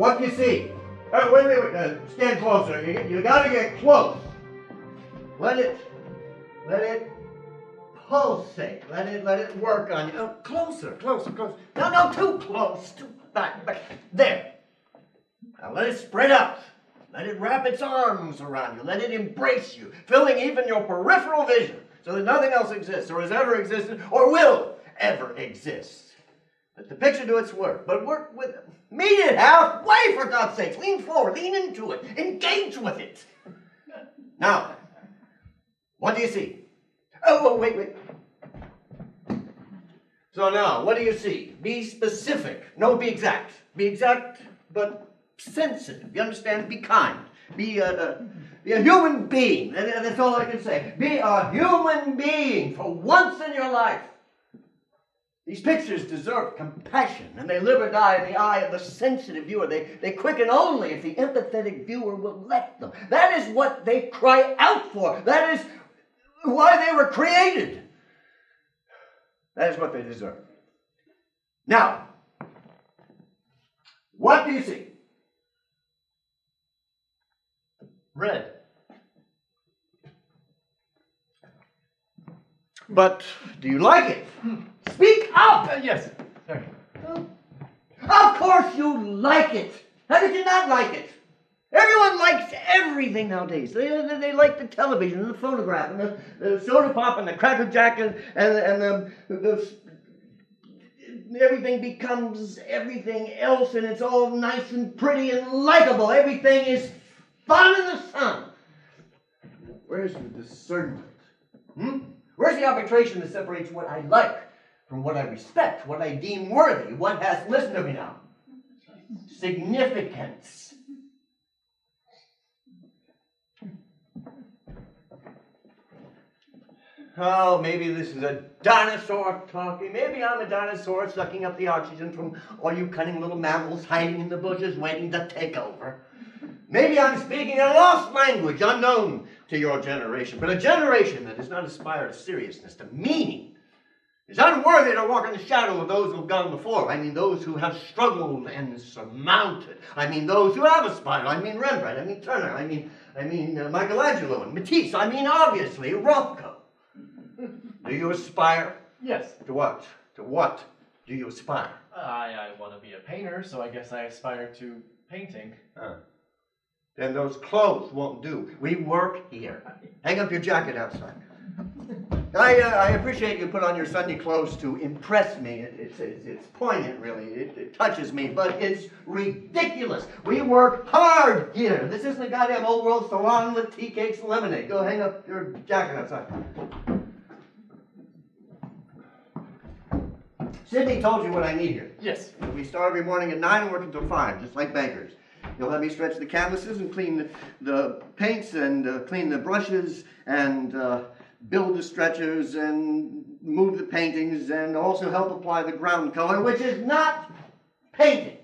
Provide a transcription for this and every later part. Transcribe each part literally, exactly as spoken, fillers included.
What you see? Uh, wait, wait, wait. Uh, stand closer. You, you got to get close. Let it, let it pulsate. Let it, let it work on you. Oh, closer, closer, closer. No, no, too close. Too back, back. There. Now let it spread out. Let it wrap its arms around you. Let it embrace you, filling even your peripheral vision, so that nothing else exists, or has ever existed, or will ever exist. Let the picture do its work, but work with it. Meet it halfway, for God's sake. Lean forward, lean into it, engage with it. Now, what do you see? Oh, wait, wait. So now, what do you see? Be specific. No, be exact. Be exact, but sensitive. You understand? Be kind. Be a, a, be a human being. That's all I can say. Be a human being for once in your life. These pictures deserve compassion, and they live or die in the eye of the sensitive viewer. They, they quicken only if the empathetic viewer will let them. That is what they cry out for. That is why they were created. That is what they deserve. Now, what do you see? Red. But do you like it? Speak up! Uh, yes. Sorry. Oh. Of course you like it. How did you not like it? Everyone likes everything nowadays. They, they, they like the television and the photograph and the, the soda pop and the Cracker Jack and, and, and the, the, the... Everything becomes everything else, and it's all nice and pretty and likable. Everything is fun in the sun. Where's your discernment? Hmm? Where's the arbitration that separates what I like from what I respect, what I deem worthy, what has, listen to me now, significance? Oh, maybe this is a dinosaur talking. Maybe I'm a dinosaur sucking up the oxygen from all you cunning little mammals hiding in the bushes waiting to take over. Maybe I'm speaking a lost language unknown to your generation, but a generation that does not aspire to seriousness, to meaning, is unworthy to walk in the shadow of those who have gone before. I mean those who have struggled and surmounted. I mean those who have aspired. I mean Rembrandt. I mean Turner. I mean, I mean uh, Michelangelo and Matisse. I mean, obviously, Rothko. Do you aspire? Yes. To what? To what do you aspire? Uh, I, I want to be a painter, so I guess I aspire to painting. Uh. Then those clothes won't do. We work here. Hang up your jacket outside. I, uh, I appreciate you put on your Sunday clothes to impress me. It, it's, it's, it's poignant, really. It, it touches me, but it's ridiculous. We work hard here. This isn't a goddamn old world salon with tea cakes and lemonade. Go hang up your jacket outside. Sydney told you what I need here. Yes. We start every morning at nine and work until five, just like bankers. You'll let me stretch the canvases and clean the, the paints and uh, clean the brushes and uh, build the stretchers and move the paintings and also help apply the ground color, which is not painting.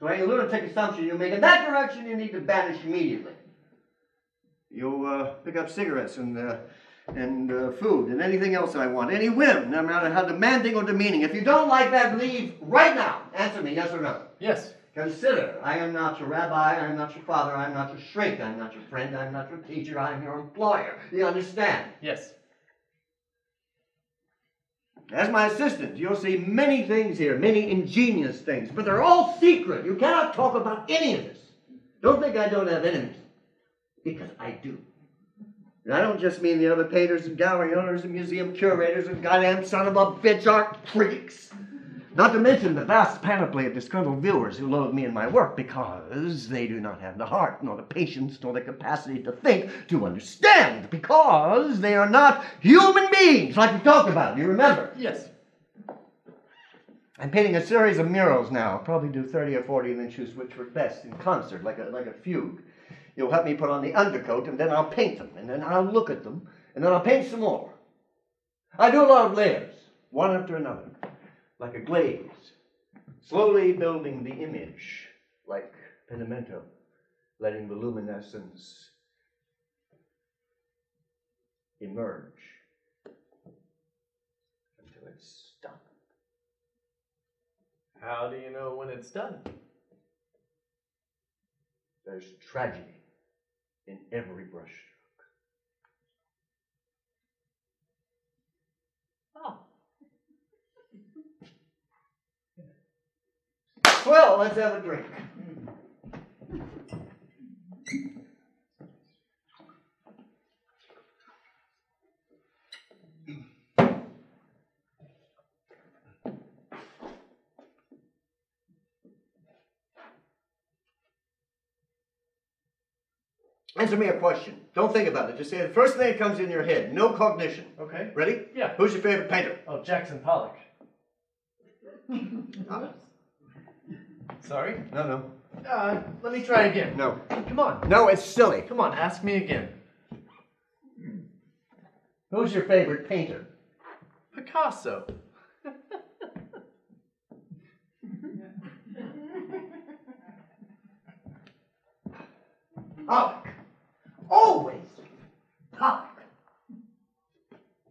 So any lunatic assumption you make in that direction, you need to banish immediately. You'll uh, pick up cigarettes and, uh, and uh, food and anything else I want, any whim, no matter how demanding or demeaning. If you don't like that, leave right now. Answer me, yes or no? Yes. Consider, I am not your rabbi, I am not your father, I am not your shrink, I am not your friend, I am not your teacher, I am your employer. You understand? Yes. As my assistant, you'll see many things here, many ingenious things, but they're all secret. You cannot talk about any of this. Don't think I don't have enemies, because I do. And I don't just mean the other painters and gallery owners and museum curators and goddamn son of a bitch art critics. Not to mention the vast panoply of disgruntled viewers who loathe me and my work because they do not have the heart, nor the patience, nor the capacity to think, to understand, because they are not human beings, like we talked about, you remember? Yes. I'm painting a series of murals now. I'll probably do thirty or forty and then choose which were best in concert, like a, like a fugue. You'll help me put on the undercoat, and then I'll paint them, and then I'll look at them, and then I'll paint some more. I do a lot of layers, one after another. Like a glaze, slowly building the image, like Penimento, letting the luminescence emerge until it's done. How do you know when it's done? There's tragedy in every brushstroke. Oh. Well, let's have a drink. Answer me a question. Don't think about it. Just say the first thing that comes in your head. No cognition. Okay. Ready? Yeah. Who's your favorite painter? Oh, Jackson Pollock. Huh? Sorry? No, no. Uh, let me try again. No. Come on. No, it's silly. Come on, ask me again. Who's your favorite painter? Picasso. Pollock. Always Pollock.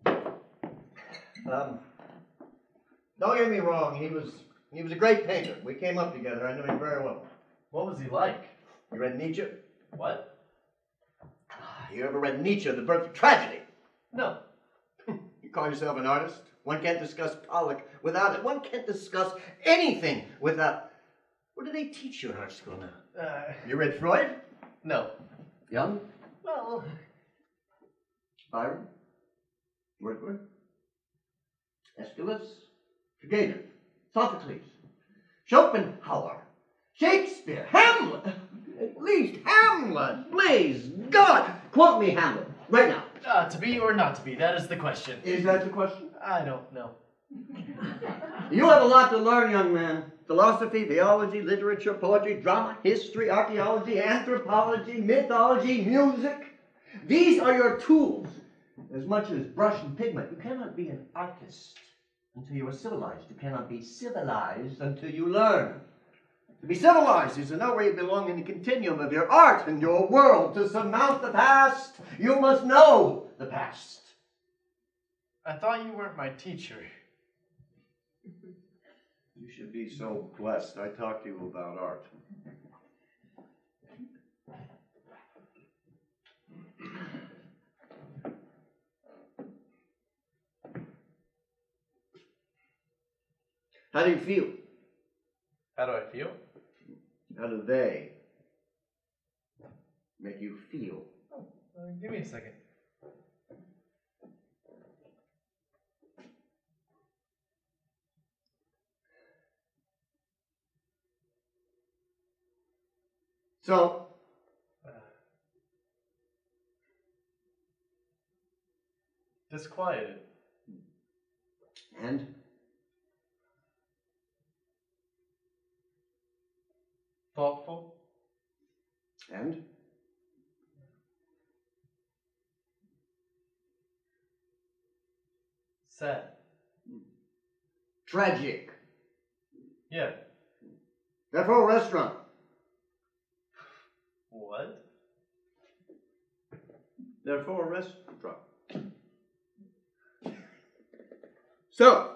Um, don't get me wrong, he was he was a great painter. We came up together, I knew him very well. What was he like? You read Nietzsche? What? You ever read Nietzsche, The Birth of Tragedy? No. You call yourself an artist? One can't discuss Pollock without it. One can't discuss anything without... What do they teach you in art school now? Uh, you read Freud? No. Young? Well... Byron? Wordsworth? Aeschylus? Turgenev? Sophocles? Schopenhauer? Shakespeare? Hamlet? At least Hamlet! Please, God! Quote me Hamlet, right now. Uh, to be or not to be, that is the question. Is that the question? I don't know. You have a lot to learn, young man. Philosophy, theology, literature, poetry, drama, history, archaeology, anthropology, mythology, music. These are your tools, as much as brush and pigment. You cannot be an artist until you are civilized. You cannot be civilized until you learn. To be civilized is to know where you belong in the continuum of your art and your world. To surmount the past, you must know the past. I thought you weren't my teacher. You should be so blessed. I talked to you about art. How do you feel? How do I feel? How do they make you feel? Oh, uh, give me a second. So, uh, disquieted. And? Thoughtful. And? Sad. Tragic. Yeah. Therefore, restaurant. What? Therefore, restaurant. So,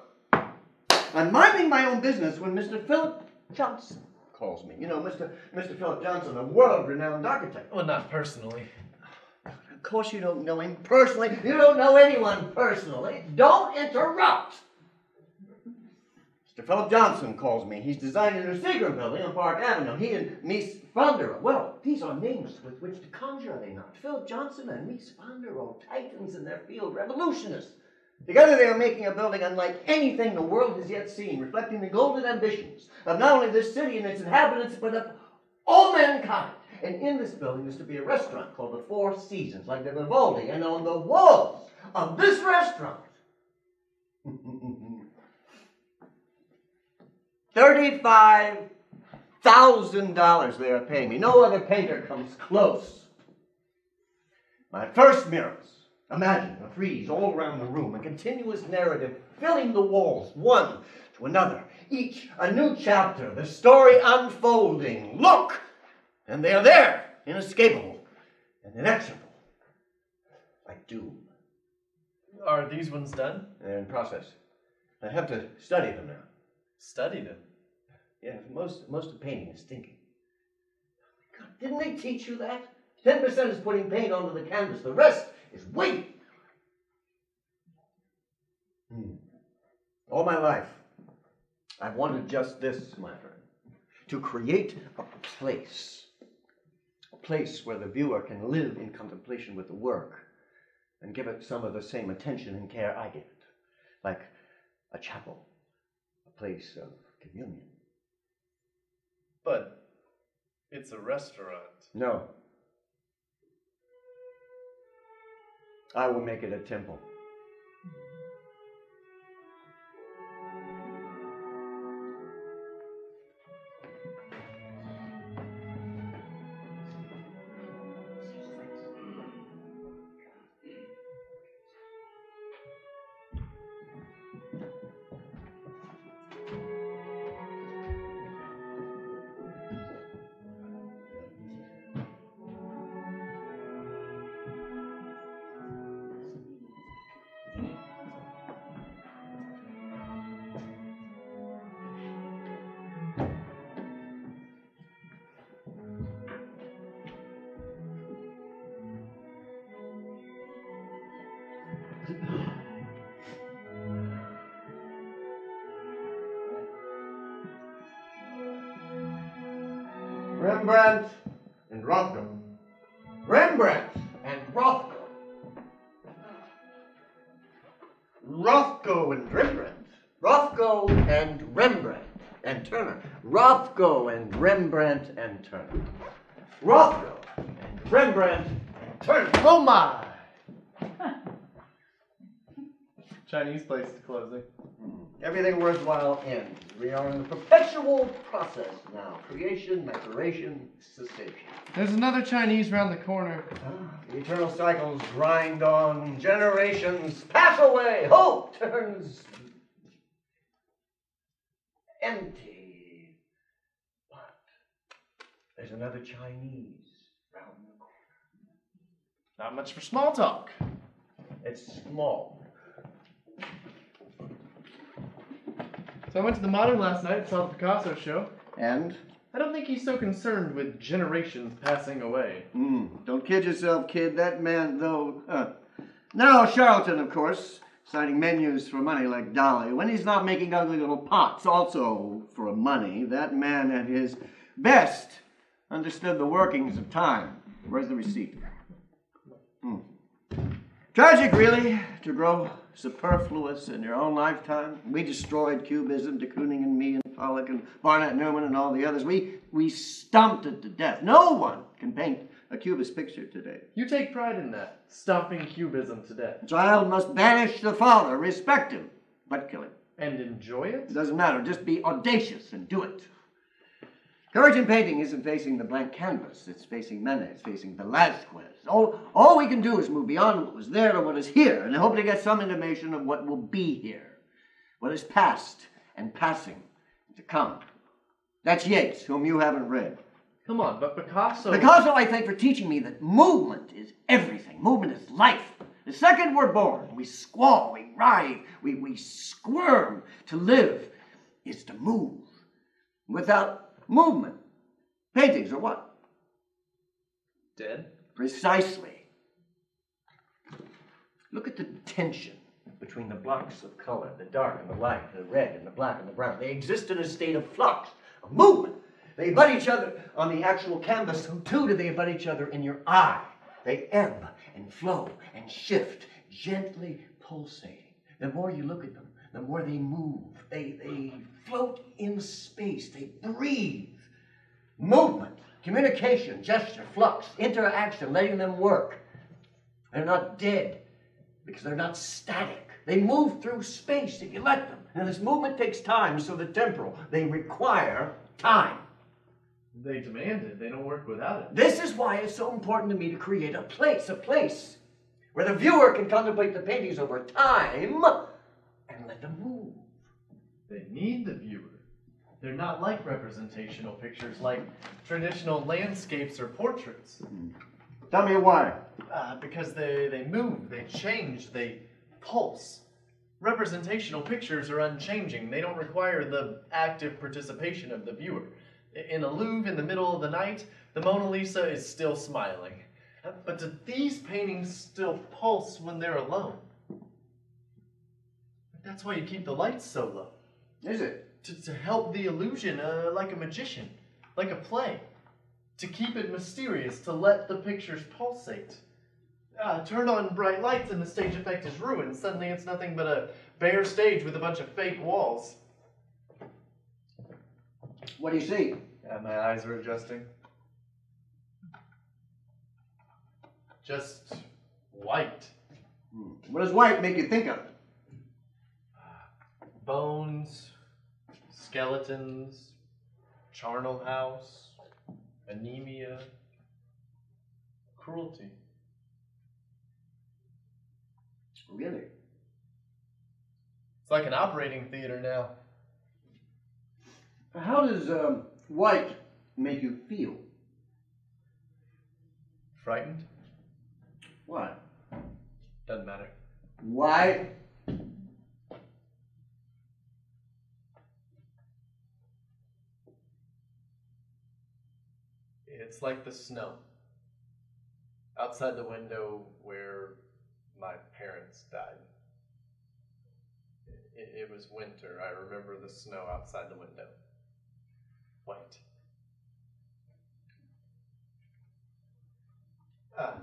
I'm minding my own business when Mister Philip Johnson calls me. You know, Mister Mister Philip Johnson, a world-renowned architect. Well, not personally. Of course you don't know him personally. You don't know anyone personally. Don't interrupt! Mister Philip Johnson calls me. He's designing a Seagram building on Park Avenue. He and Mies Fondero. Well, these are names with which to conjure, are they not? Philip Johnson and Mies Fondero, titans in their field, revolutionists. Together they are making a building unlike anything the world has yet seen, reflecting the golden ambitions of not only this city and its inhabitants, but of all mankind. And in this building is to be a restaurant called The Four Seasons, like the Vivaldi, and on the walls of this restaurant... thirty-five thousand dollars they are paying me. No other painter comes close. My first mirrors. Imagine a frieze all around the room, a continuous narrative filling the walls, one to another. Each a new chapter, the story unfolding. Look! And they are there, inescapable and inexorable, like doom. Are these ones done? They're in process. I have to study them now. Study them? Yeah, most, most of painting is thinking. Oh my God, Didn't they teach you that? ten percent is putting paint onto the canvas. The rest is weight. Hmm. All my life, I've wanted just this, my friend. To create a place. A place where the viewer can live in contemplation with the work and give it some of the same attention and care I give it. Like a chapel. A place of communion. But it's a restaurant. No. I will make it a temple. Rembrandt and Rothko. Rembrandt and Rothko. Rothko and Rembrandt. Rothko and Rembrandt and Turner. Rothko and Rembrandt and Turner. Rothko and Rembrandt and Turner. Oh my! Chinese place is closing. Everything worthwhile ends. We are in the perpetual process now. Creation, maturation, cessation. There's another Chinese round the corner. Ah, the eternal cycles grind on. Generations pass away. Hope turns empty. But there's another Chinese round the corner. Not much for small talk. It's small. So I went to the Modern last night and saw the Picasso show. And? I don't think he's so concerned with generations passing away. Mm. Don't kid yourself, kid. That man, though... Uh, no, charlatan, of course. Citing menus for money like Dolly. When he's not making ugly little pots, also for money, that man at his best understood the workings of time. Where's the receipt? Mm. Tragic, really, to grow superfluous in your own lifetime. We destroyed Cubism, de Kooning and me and Pollock and Barnett Newman and all the others. We we stomped it to death. No one can paint a Cubist picture today. You take pride in that, stomping Cubism to death. A child must banish the father, respect him, but kill him. And enjoy it? It doesn't matter. Just be audacious and do it. Courage in painting isn't facing the blank canvas. It's facing Manet. It's facing Velazquez. All, all we can do is move beyond what was there to what is here, and I hope to get some intimation of what will be here, what is past and passing and to come. That's Yeats, whom you haven't read. Come on, but Picasso... Picasso, I thank for teaching me that movement is everything. Movement is life. The second we're born, we squall, we writhe, we, we squirm. To live is to move. Without... movement. Paintings are what? Dead? Precisely. Look at the tension between the blocks of color, the dark and the light, the red and the black and the brown. They exist in a state of flux, of movement. They butt each other on the actual canvas, so too do they butt each other in your eye. They ebb and flow and shift, gently pulsating. The more you look at them, the more they move, they, they float in space, they breathe. Movement, communication, gesture, flux, interaction, letting them work. They're not dead because they're not static. They move through space if you let them. And this movement takes time, so the temporal, they require time. They demand it, they don't work without it. This is why it's so important to me to create a place, a place where the viewer can contemplate the paintings over time, and let them move. They need the viewer. They're not like representational pictures, like traditional landscapes or portraits. Tell me why. Uh, because they, they move, they change, they pulse. Representational pictures are unchanging. They don't require the active participation of the viewer. In a Louvre in the middle of the night, The Mona Lisa is still smiling. But do these paintings still pulse when they're alone? That's why you keep the lights so low. Is it? To, to help the illusion, uh, like a magician, like a play. To keep it mysterious, to let the pictures pulsate. Uh, turn on bright lights and the stage effect is ruined. Suddenly it's nothing but a bare stage with a bunch of fake walls. What do you see? Yeah, my eyes are adjusting. Just white. Hmm. What does white make you think of? Bones, skeletons, charnel house, anemia, cruelty. Really? It's like an operating theater now. How does um, white make you feel? Frightened? Why? Doesn't matter. Why? It's like the snow outside the window where my parents died. It, it was winter. I remember the snow outside the window. White. Ah,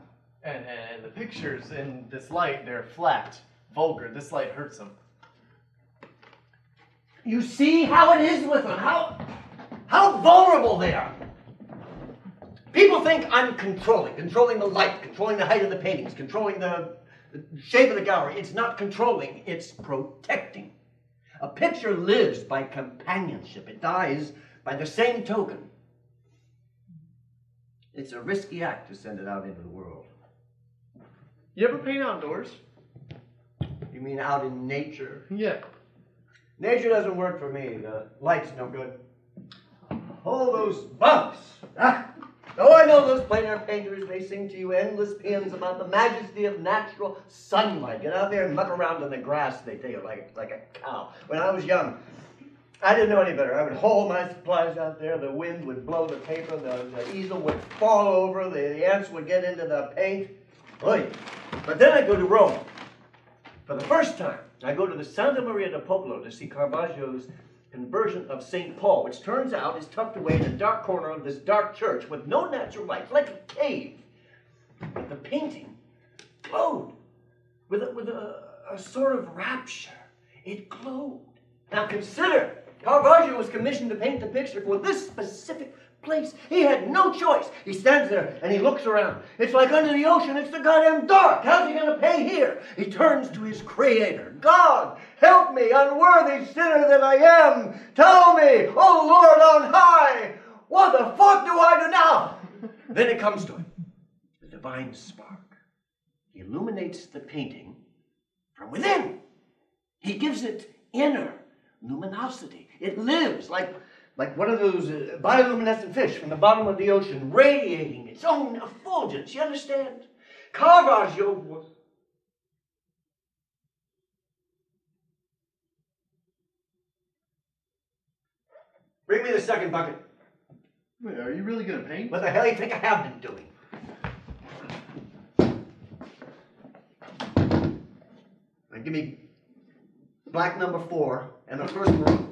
and, and the pictures in this light, they're flat, vulgar. This light hurts them. You see how it is with them, how, how vulnerable they are. People think I'm controlling, controlling the light, controlling the height of the paintings, controlling the shape of the gallery. It's not controlling, it's protecting. A picture lives by companionship. It dies by the same token. It's a risky act to send it out into the world. You ever paint outdoors? You mean out in nature? Yeah. Nature doesn't work for me. The light's no good. All those bugs. Ah. Oh, I know those plein air painters, they sing to you endless pins about the majesty of natural sunlight. Get out there and muck around in the grass, they tell you, like, like a cow. When I was young, I didn't know any better. I would haul my supplies out there, the wind would blow the paper, the, the easel would fall over, the, the ants would get into the paint. Oy. But then I go to Rome. For the first time, I go to the Santa Maria del Popolo to see Caravaggio's Conversion of Saint Paul, which turns out is tucked away in a dark corner of this dark church with no natural light, like a cave. But the painting glowed with a, with a, a sort of rapture. It glowed. Now consider, Caravaggio was commissioned to paint the picture for this specific place. He had no choice. He stands there and he looks around. It's like under the ocean. It's the goddamn dark. How's he gonna pay here? He turns to his creator. God, help me, unworthy sinner that I am. Tell me, oh Lord on high, what the fuck do I do now? Then it comes to him, the divine spark. He illuminates the painting from within. He gives it inner luminosity. It lives like like one of those uh, bioluminescent fish from the bottom of the ocean, radiating its own effulgence, you understand? Caravaggio was... Bring me the second bucket. Wait, are you really going to paint? What the hell do you think I have been doing? Now give me black number four and the first maroon.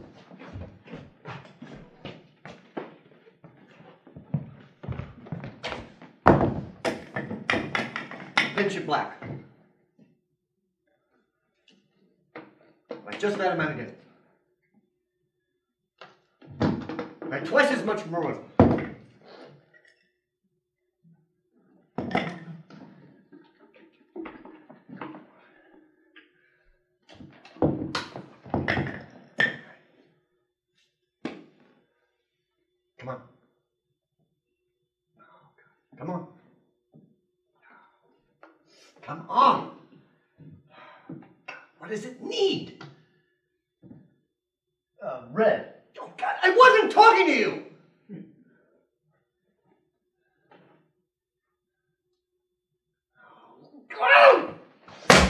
Pinch of black. Like just that amount again. Like twice as much maroon. Come on. Come on. Come on! What does it need? Uh, red. Oh, God, I wasn't talking to you! Oh, God!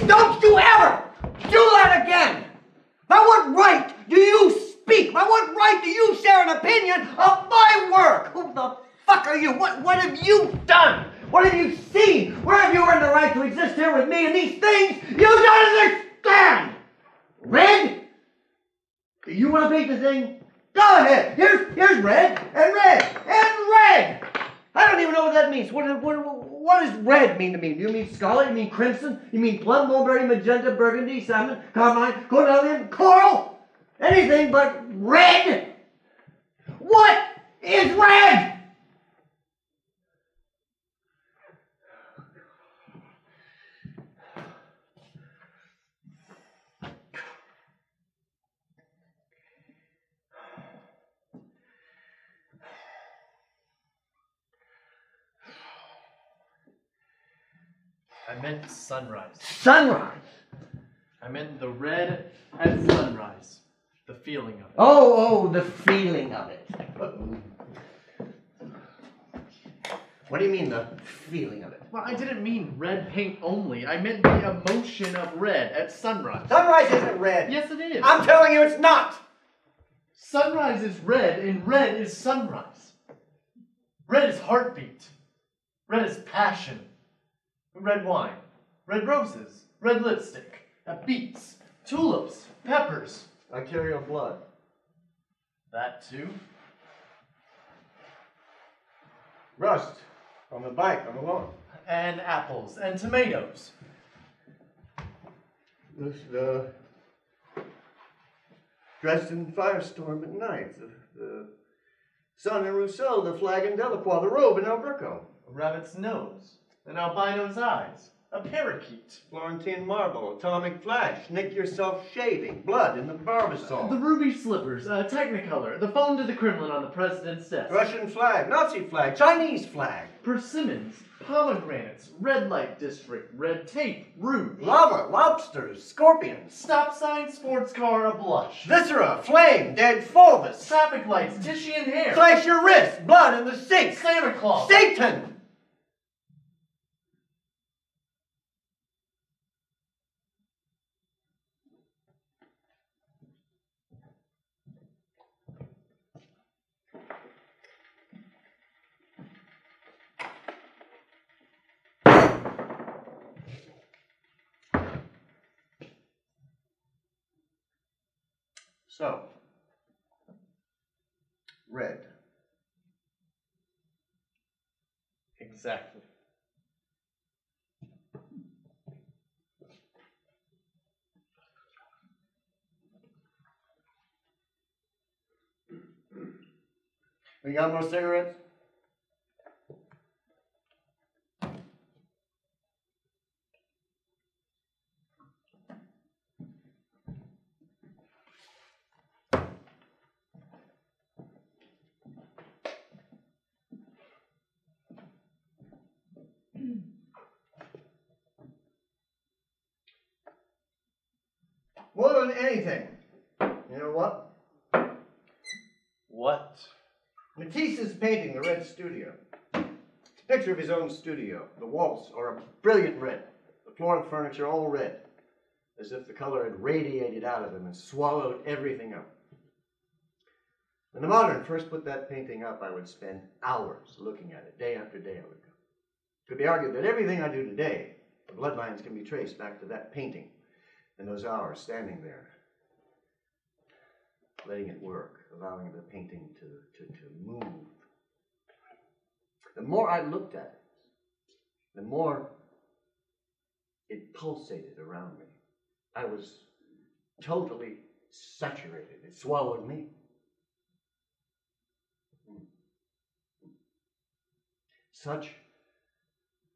Don't you ever do that again! By what right do you speak? By what right do you share an opinion of my work? Who the fuck are you? What, what have you done? What have you seen? Where have you earned the right to exist here with me and these things? You don't understand! Red? Do you want to paint the thing? Go ahead! Here's, here's red, and red, and red! I don't even know what that means. What, what, what does red mean to me? Do you mean scarlet? You mean crimson? You mean plum, mulberry, magenta, burgundy, salmon, carmine, cornelian, coral? Anything but red? What is red? I meant sunrise. Sunrise? I meant the red at sunrise. The feeling of it. Oh, oh, the feeling of it. What do you mean, the feeling of it? Well, I didn't mean red paint only. I meant the emotion of red at sunrise. Sunrise isn't red. Yes, it is. I'm telling you, it's not. Sunrise is red, and red is sunrise. Red is heartbeat. Red is passion. Red wine, red roses, red lipstick, beets, tulips, peppers. Arterial blood. That too. Rust on the bike, on the lawn. And apples and tomatoes. This, the Dresden firestorm at night. The, the sun and Rousseau, the flag in Delacroix, the robe in Alberco. A rabbit's nose. An albino's eyes, a parakeet, Florentine marble, atomic flash, nick yourself shaving, blood in the barbasol, uh, the ruby slippers, uh, Technicolor, the phone to the Kremlin on the president's desk, Russian flag, Nazi flag, Chinese flag, persimmons, pomegranates, red light district, red tape, rouge, lava, lobsters, scorpions, stop sign, sports car, a blush, viscera, flame, dead fulvus, traffic lights, Titian hair, slash your wrist, blood in the sink, Santa Claus, Satan. So, red. Exactly. We got more cigarettes? More than anything, you know what? What? Matisse's painting, The Red Studio. It's a picture of his own studio. The walls are a brilliant red. The floor and furniture all red, as if the color had radiated out of them and swallowed everything up. When the modern first put that painting up, I would spend hours looking at it, day after day I would go. It could be argued that everything I do today, the bloodlines can be traced back to that painting. And those hours standing there, letting it work, allowing the painting to, to, to move. The more I looked at it, the more it pulsated around me. I was totally saturated. It swallowed me. Such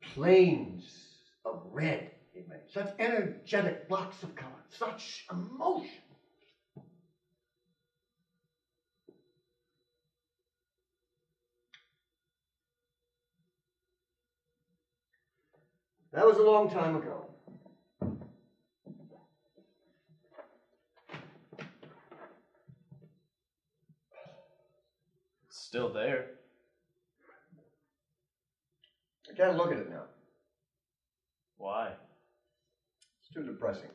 plains of red. Such energetic blocks of color, such emotion. That was a long time ago. It's still there. I can't look at it now. Why? It's too depressing.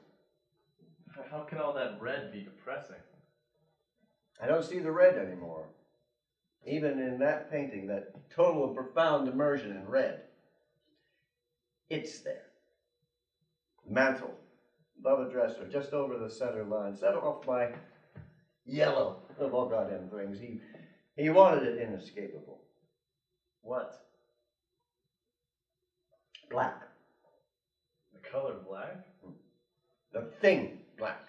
How can all that red be depressing? I don't see the red anymore. even in that painting, that total and profound immersion in red, it's there. Mantle, above a dresser, just over the center line, set off by yellow of all goddamn things. He, he wanted it inescapable. What? Black. The color black? The thing black.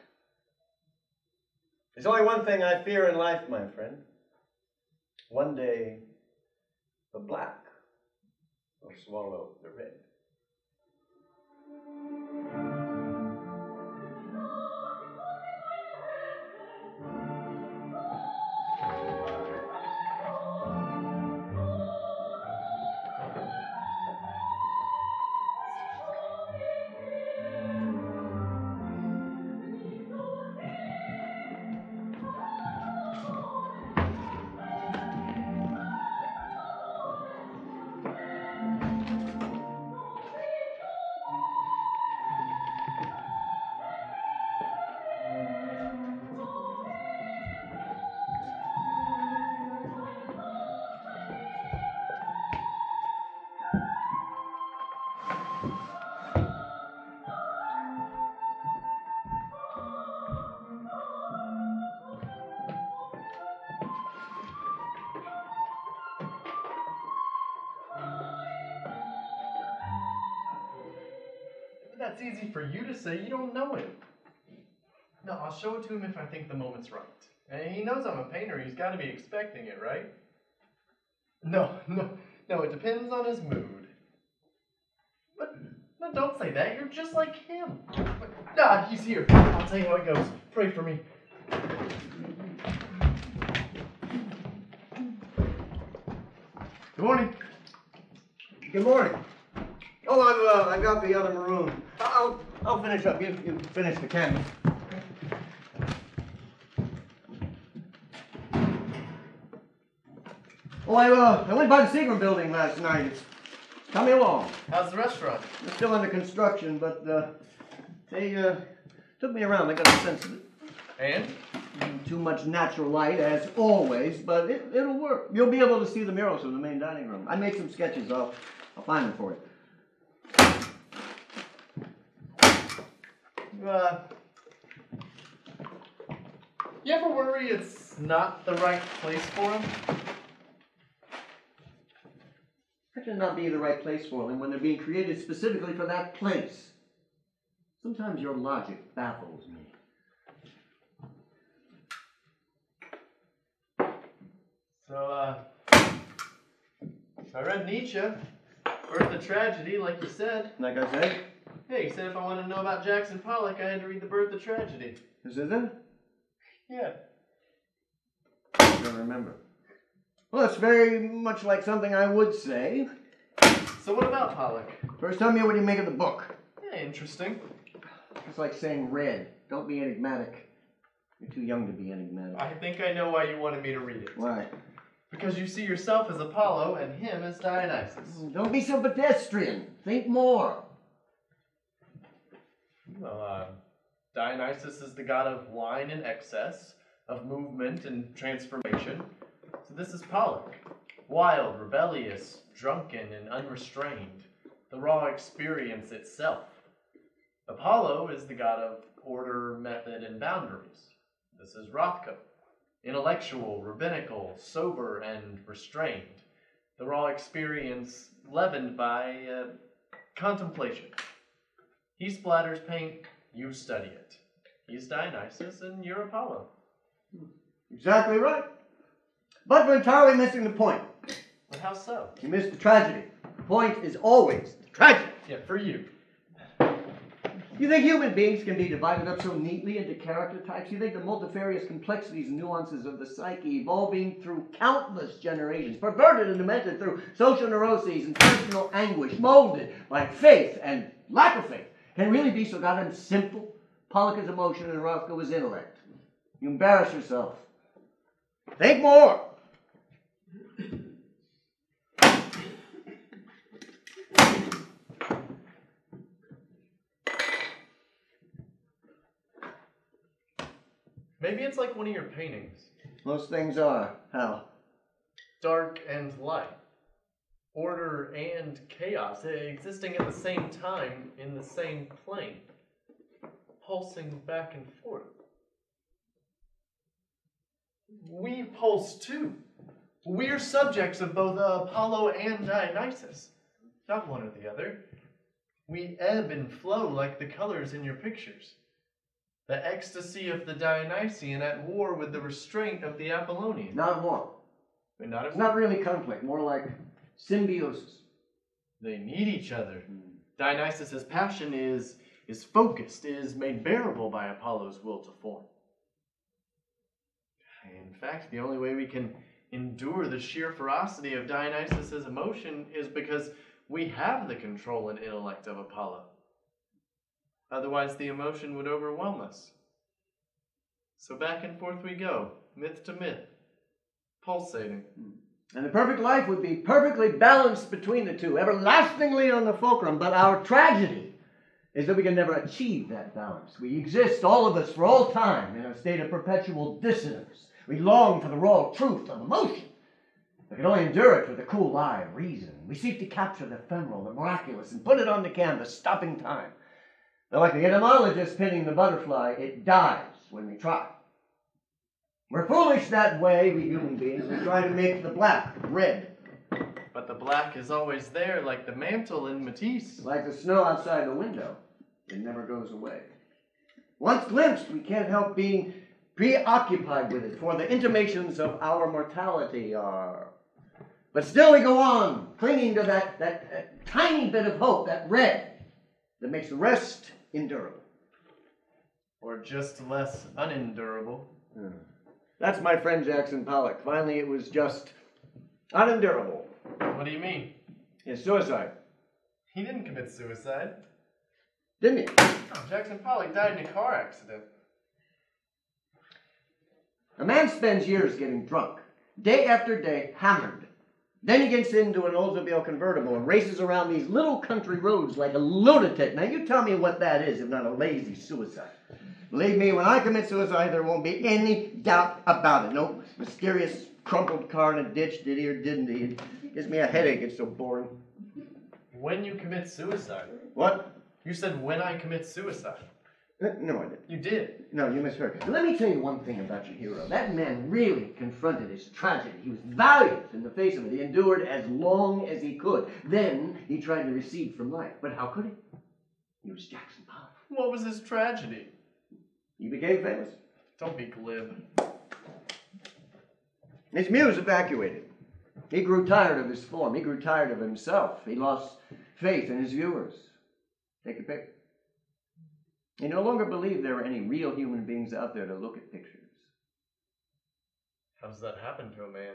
There's only one thing I fear in life, my friend. One day, the black will swallow the red. That's easy for you to say. You don't know him. No, I'll show it to him if I think the moment's right. And he knows I'm a painter. He's got to be expecting it, right? No, no, no. It depends on his mood. But no, don't say that. You're just like him. But, ah, he's here. I'll tell you how it goes. Pray for me. Good morning. Good morning. Oh, I've, uh, I got the other maroon. I'll, I'll finish up. You, you finish the canvas. Well, I, uh, I went by the Seagram building last night. It's coming along. How's the restaurant? It's still under construction, but uh, they uh, took me around. I got a sense of it. And? Too much natural light, as always, but it, it'll work. You'll be able to see the murals from the main dining room. I made some sketches. I'll, I'll find them for you. Uh, you ever worry it's not the right place for him? That should not be the right place for them when they're being created specifically for that place. Sometimes your logic baffles me. So, uh, I read Nietzsche, Birth of Tragedy, like you said. Like I said? Hey, he said if I wanted to know about Jackson Pollock, I had to read The Birth of Tragedy. Is it then? Yeah. I don't remember. Well, it's very much like something I would say. So what about Pollock? First, tell me what you make of the book. Yeah, interesting. It's like saying red. Don't be enigmatic. You're too young to be enigmatic. I think I know why you wanted me to read it. Why? Because you see yourself as Apollo and him as Dionysus. Don't be so pedestrian. Think more. Well, uh, Dionysus is the god of wine and excess, of movement and transformation. So this is Pollock. Wild, rebellious, drunken, and unrestrained. The raw experience itself. Apollo is the god of order, method, and boundaries. This is Rothko. Intellectual, rabbinical, sober, and restrained. The raw experience leavened by uh, contemplation. He splatters paint, you study it. He's Dionysus and you're Apollo. Exactly right. But we're entirely missing the point. But how so? You missed the tragedy. The point is always the tragedy. Yeah, for you. You think human beings can be divided up so neatly into character types? You think the multifarious complexities and nuances of the psyche evolving through countless generations, perverted and demented through social neuroses and personal anguish, molded by faith and lack of faith, can really be so goddamn simple? Pollock is emotion and Rothko is intellect. You embarrass yourself. Think more! Maybe it's like one of your paintings. Most things are. How? dark and light, order and chaos, existing at the same time in the same plane, pulsing back and forth. We pulse too. We're subjects of both Apollo and Dionysus, not one or the other. We ebb and flow like the colors in your pictures. The ecstasy of the Dionysian at war with the restraint of the Apollonian. Not war. But not it's war. Not really conflict, more like symbiosis. They need each other. Mm. Dionysus' passion is, is focused, is made bearable by Apollo's will to form. In fact, the only way we can endure the sheer ferocity of Dionysus' emotion is because we have the control and intellect of Apollo. Otherwise, the emotion would overwhelm us. So back and forth we go, myth to myth, pulsating. And the perfect life would be perfectly balanced between the two, everlastingly on the fulcrum. But our tragedy is that we can never achieve that balance. We exist, all of us, for all time, in a state of perpetual dissonance. We long for the raw truth of emotion. We can only endure it with the cool eye of reason. We seek to capture the ephemeral, the miraculous, and put it on the canvas, stopping time. Though like the etymologist pinning the butterfly, it dies when we try. We're foolish that way, we human beings. We try to make the black red. But the black is always there, like the mantle in Matisse. Like the snow outside the window. It never goes away. Once glimpsed, we can't help being preoccupied with it, for the intimations of our mortality are. But still we go on, clinging to that, that, that tiny bit of hope, that red, that makes the rest endurable. Or just less unendurable. Yeah. That's my friend Jackson Pollock. Finally, it was just unendurable. What do you mean? His suicide. He didn't commit suicide. Didn't he? Oh, Jackson Pollock died in a car accident. A man spends years getting drunk, day after day, hammered. Then he gets into an Oldsmobile convertible and races around these little country roads like a lunatic. Now you tell me what that is if not a lazy suicide. Believe me, when I commit suicide, there won't be any doubt about it. No mysterious crumpled car in a ditch, did he or didn't he? It gives me a headache, it's so boring. When you commit suicide? What? You said when I commit suicide. No, I didn't. You did? No, you misheard. Let me tell you one thing about your hero. That man really confronted his tragedy. He was valiant in the face of it. He endured as long as he could. Then he tried to recede from life. But how could he? He was Jackson Pollock. What was his tragedy? He became famous. Don't be glib. His muse evacuated. He grew tired of his form. He grew tired of himself. He lost faith in his viewers. Take a picture. He no longer believed there were any real human beings out there to look at pictures. How does that happen to a man?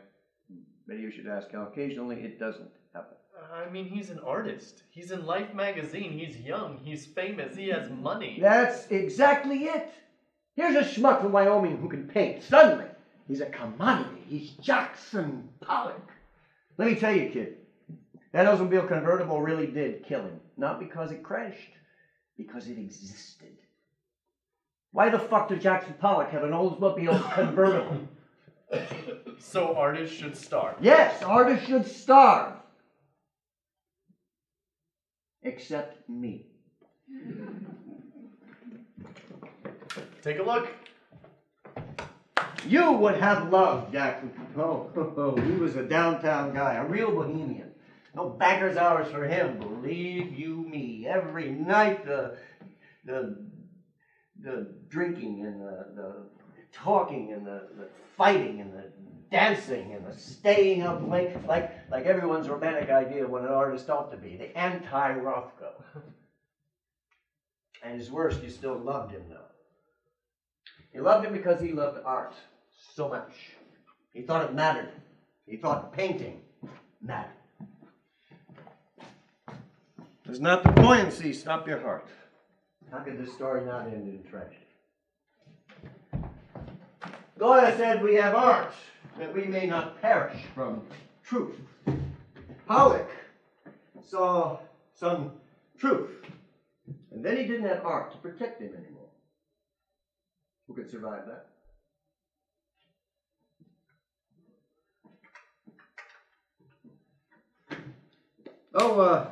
Maybe you should ask how occasionally it doesn't happen. I mean, he's an artist. He's in Life magazine. He's young. He's famous. He has money. That's exactly it. Here's a schmuck from Wyoming who can paint. Suddenly, he's a commodity. He's Jackson Pollock. Let me tell you, kid, that Oldsmobile convertible really did kill him. Not because it crashed. Because it existed. Why the fuck did Jackson Pollock have an Oldsmobile convertible? So artists should starve. Yes, artists should starve. Except me. Take a look. You would have loved Jackson. Oh, oh, oh, he was a downtown guy, a real bohemian. No banker's hours for him, believe you me. Every night the the the drinking and the, the talking and the, the fighting and the dancing and the staying up late, like like everyone's romantic idea of what an artist ought to be, the anti-Rothko. At his worst, you still loved him though. You loved him because he loved art so much. He thought it mattered. He thought painting mattered. Does not the buoyancy stop your heart? How could this story not end in tragedy? Goya said we have art, that we may not perish from truth. Pollock saw some truth, and then he didn't have art to protect him anymore. Who could survive that? Oh, uh,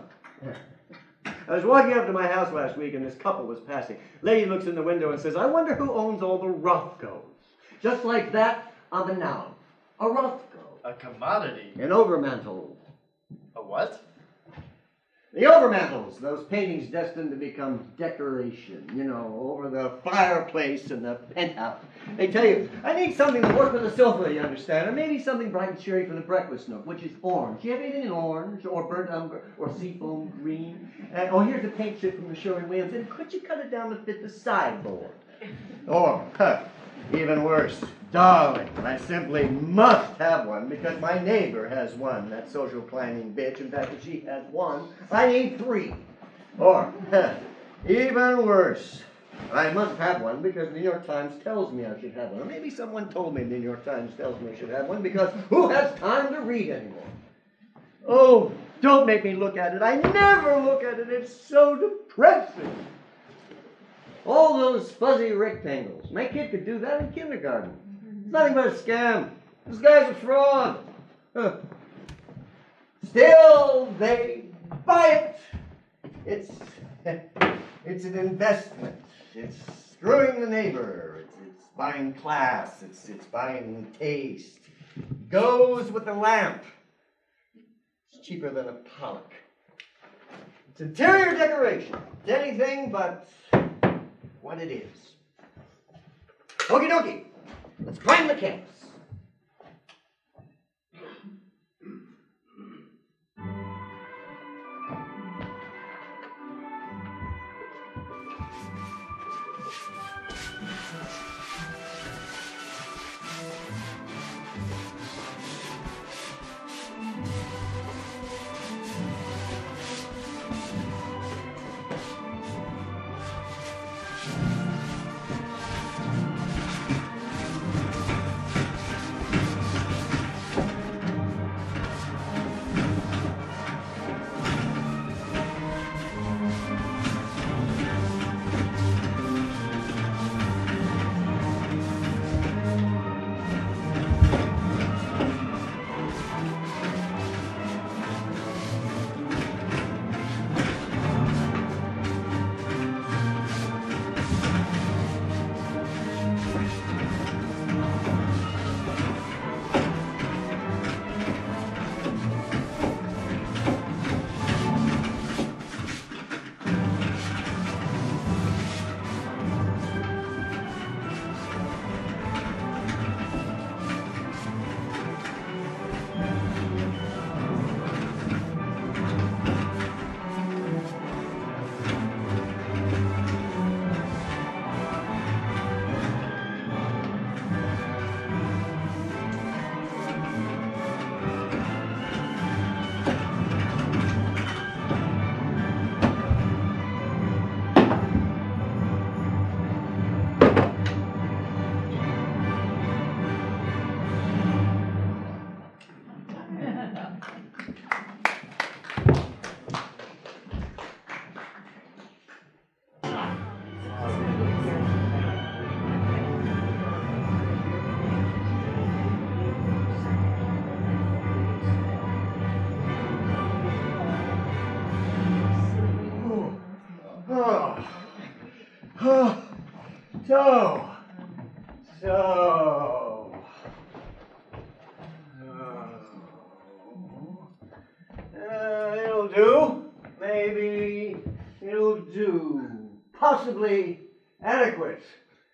I was walking up to my house last week and this couple was passing. Lady looks in the window and says, I wonder who owns all the Rothkos. Just like that, of a noun. A Rothko. A commodity. An overmantel. A what? The overmantels, those paintings destined to become decoration, you know, over the fireplace and the penthouse. They tell you, I need something to work with the sofa, you understand, or maybe something bright and cheery for the breakfast nook, which is orange. Do you have anything in orange, or burnt umber, or seafoam green? And, oh, here's a paint chip from the Sherwin-Williams, and could you cut it down to fit the sideboard? Or, huh, even worse, darling, I simply must have one because my neighbor has one, that social planning bitch. In fact, if she has one, I need three. Or, huh, even worse, I must have one because the New York Times tells me I should have one. Or maybe someone told me the New York Times tells me I should have one because who has time to read anymore? Oh, don't make me look at it. I never look at it. It's so depressing. All those fuzzy rectangles. My kid could do that in kindergarten. It's nothing but a scam. This guy's a fraud. Huh. Still, they buy it. It's, it's an investment. It's screwing the neighbor. It's, it's buying class. It's, it's buying taste. Goes with the lamp. It's cheaper than a Pollock. It's interior decoration. It's anything but what it is. Okie dokie. Let's climb the campus. So, so, uh, it'll do, maybe it'll do, possibly adequate.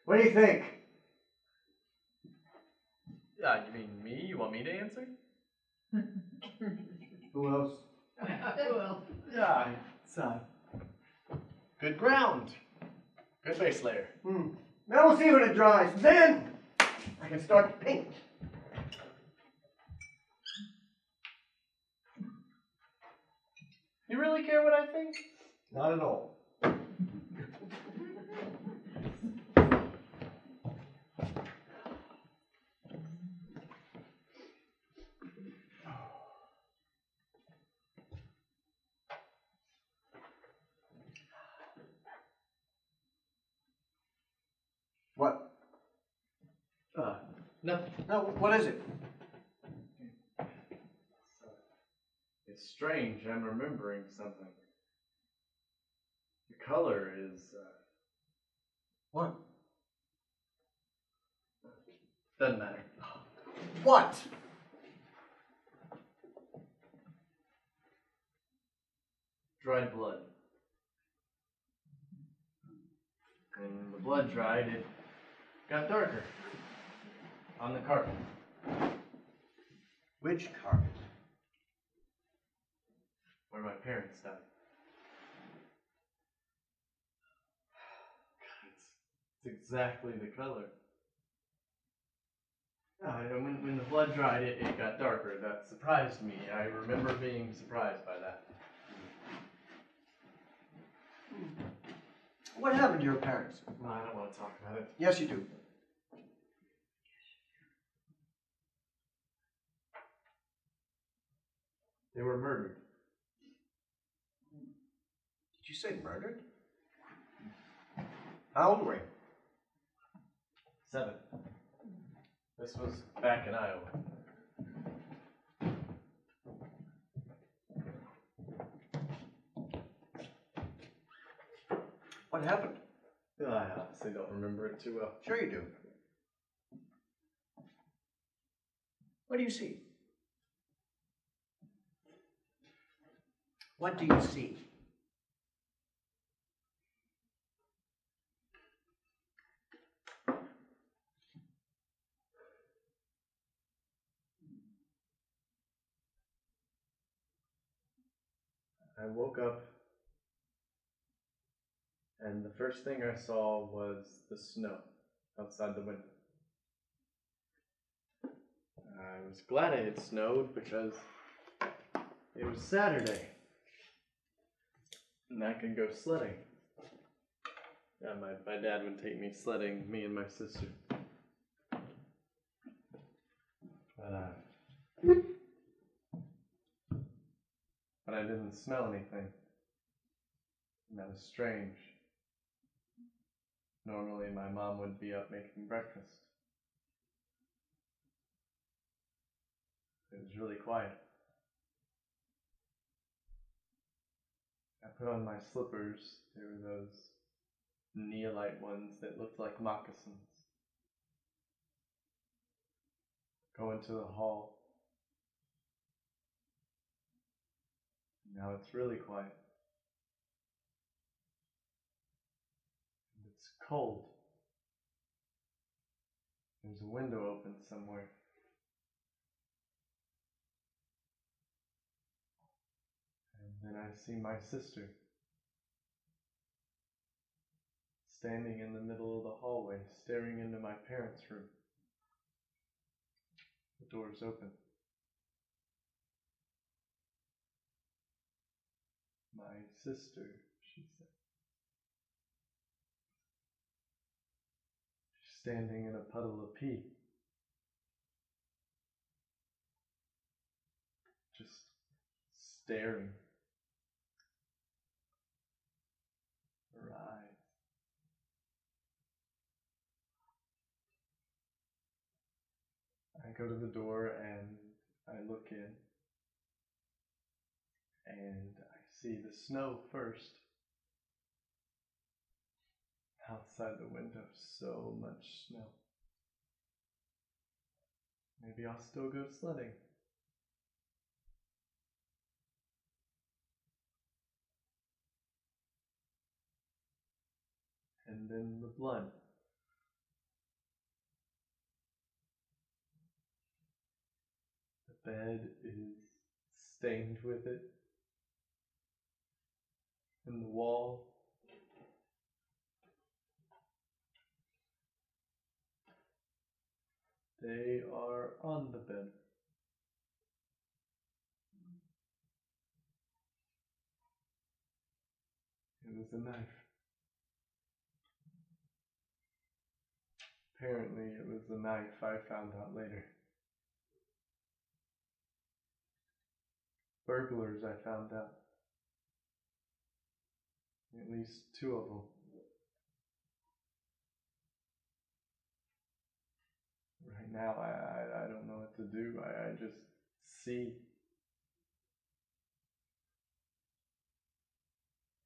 What do you think? Uh, you mean me? You want me to answer? Who else? Well, yeah, it's uh, good ground. Good base layer. Hmm. Now we'll see when it dries. Then I can start to paint. You really care what I think? Not at all. What? Uh, no. No, what is it? It's strange, I'm remembering something. The color is... Uh, what? Doesn't matter. What? Dried blood. When the blood dried, it got darker. On the carpet. Which carpet? Where my parents died. God, it's, it's exactly the color. No, when, when the blood dried, it, it got darker. That surprised me. I remember being surprised by that. What happened to your parents? No, I don't want to talk about it. Yes, you do. They were murdered. Did you say murdered? How old were you? Seven. This was back in Iowa. What happened? I honestly don't remember it too well. Sure you do. What do you see? What do you see? I woke up, and the first thing I saw was the snow outside the window. I was glad it had snowed because it was Saturday, and I could go sledding. Yeah, my, my dad would take me sledding, me and my sister. But, uh, But I didn't smell anything, and that was strange. Normally my mom would be up making breakfast. It was really quiet. I put on my slippers. They were those neolite ones that looked like moccasins. Go into the hall. Now it's really quiet. And it's cold. There's a window open somewhere. And then I see my sister standing in the middle of the hallway, staring into my parents' room. The door's open. My sister, she said. She's standing in a puddle of pee. Just staring. Her eyes. I go to the door and I look in. And I see the snow first. Outside the window, so much snow. Maybe I'll still go sledding. And then the blood. The bed is stained with it. And the wall. They are on the bed. It was a knife. Apparently it was the knife I found out later. Burglars, I found out. At least two of them. Right now, I, I, I don't know what to do. I, I just see.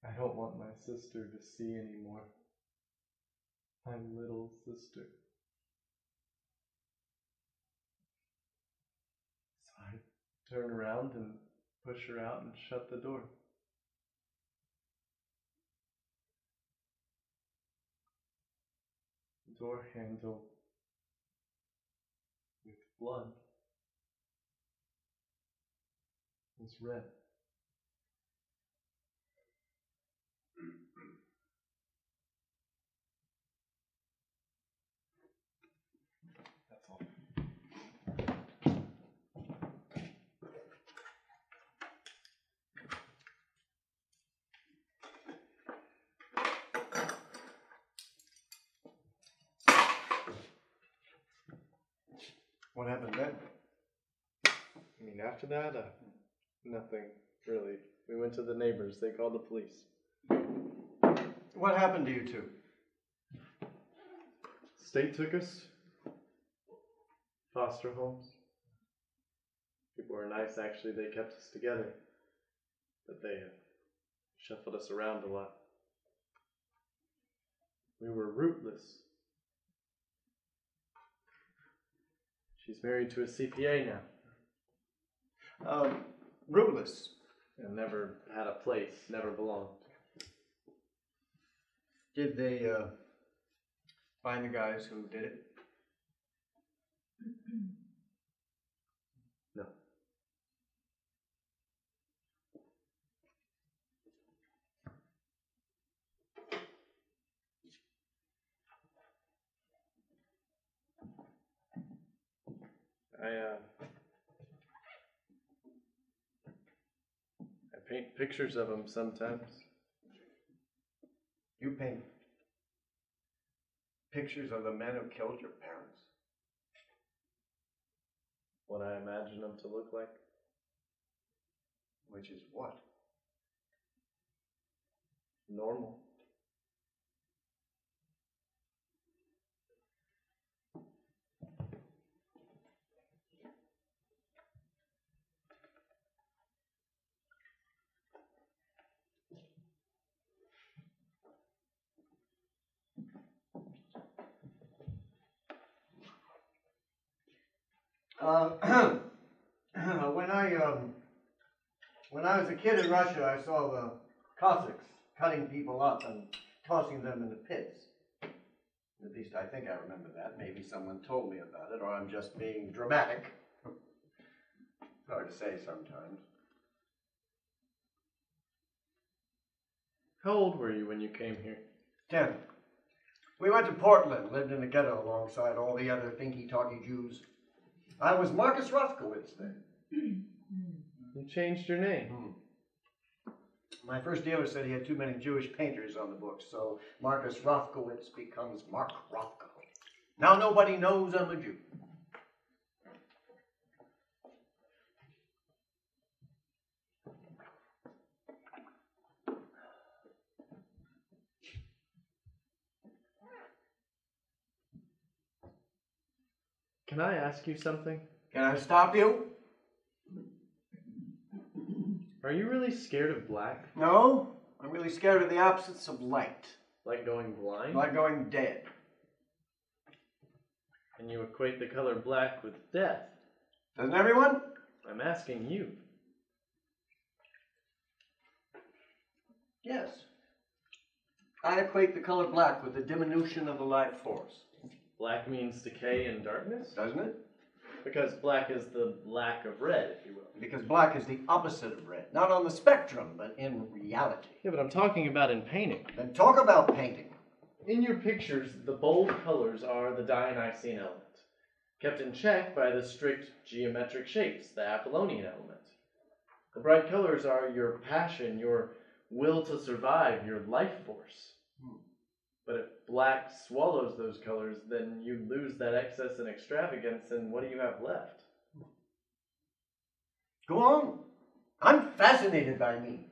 I don't want my sister to see anymore. My little sister. So I turn around and push her out and shut the door. Door handle with blood is red. That's all. What happened then? I mean, after that, uh, nothing, really. We went to the neighbors. They called the police. What happened to you two? State took us. Foster homes. People were nice, actually. They kept us together. But they uh, shuffled us around a lot. We were rootless. She's married to a C P A now. Um, rootless. And never had a place, never belonged. Did they uh, find the guys who did it? No. I, uh, I paint pictures of them sometimes. You paint pictures of the men who killed your parents? What I imagine them to look like? Which is what? Normal. Uh, when I um, when I was a kid in Russia, I saw the Cossacks cutting people up and tossing them into pits. At least I think I remember that. Maybe someone told me about it, or I'm just being dramatic. It's hard to say sometimes. How old were you when you came here? Ten. We went to Portland, lived in a ghetto alongside all the other thinky-talky Jews. I was Marcus Rothkowitz then. You changed your name. Hmm. My first dealer said he had too many Jewish painters on the books, so Marcus Rothkowitz becomes Mark Rothko. Now nobody knows I'm a Jew. Can I ask you something? Can I stop you? Are you really scared of black? No, I'm really scared of the absence of light. Like going blind? Like going dead. And you equate the color black with death. Doesn't everyone? I'm asking you. Yes. I equate the color black with the diminution of the life force. Black means decay and darkness? Doesn't it? Because black is the lack of red, if you will. Because black is the opposite of red. Not on the spectrum, but in reality. Yeah, but I'm talking about in painting. Then talk about painting. In your pictures, the bold colors are the Dionysian element, kept in check by the strict geometric shapes, the Apollonian element. The bright colors are your passion, your will to survive, your life force. Hmm. But if black swallows those colors, then you lose that excess and extravagance, and what do you have left? Go on. I'm fascinated by me.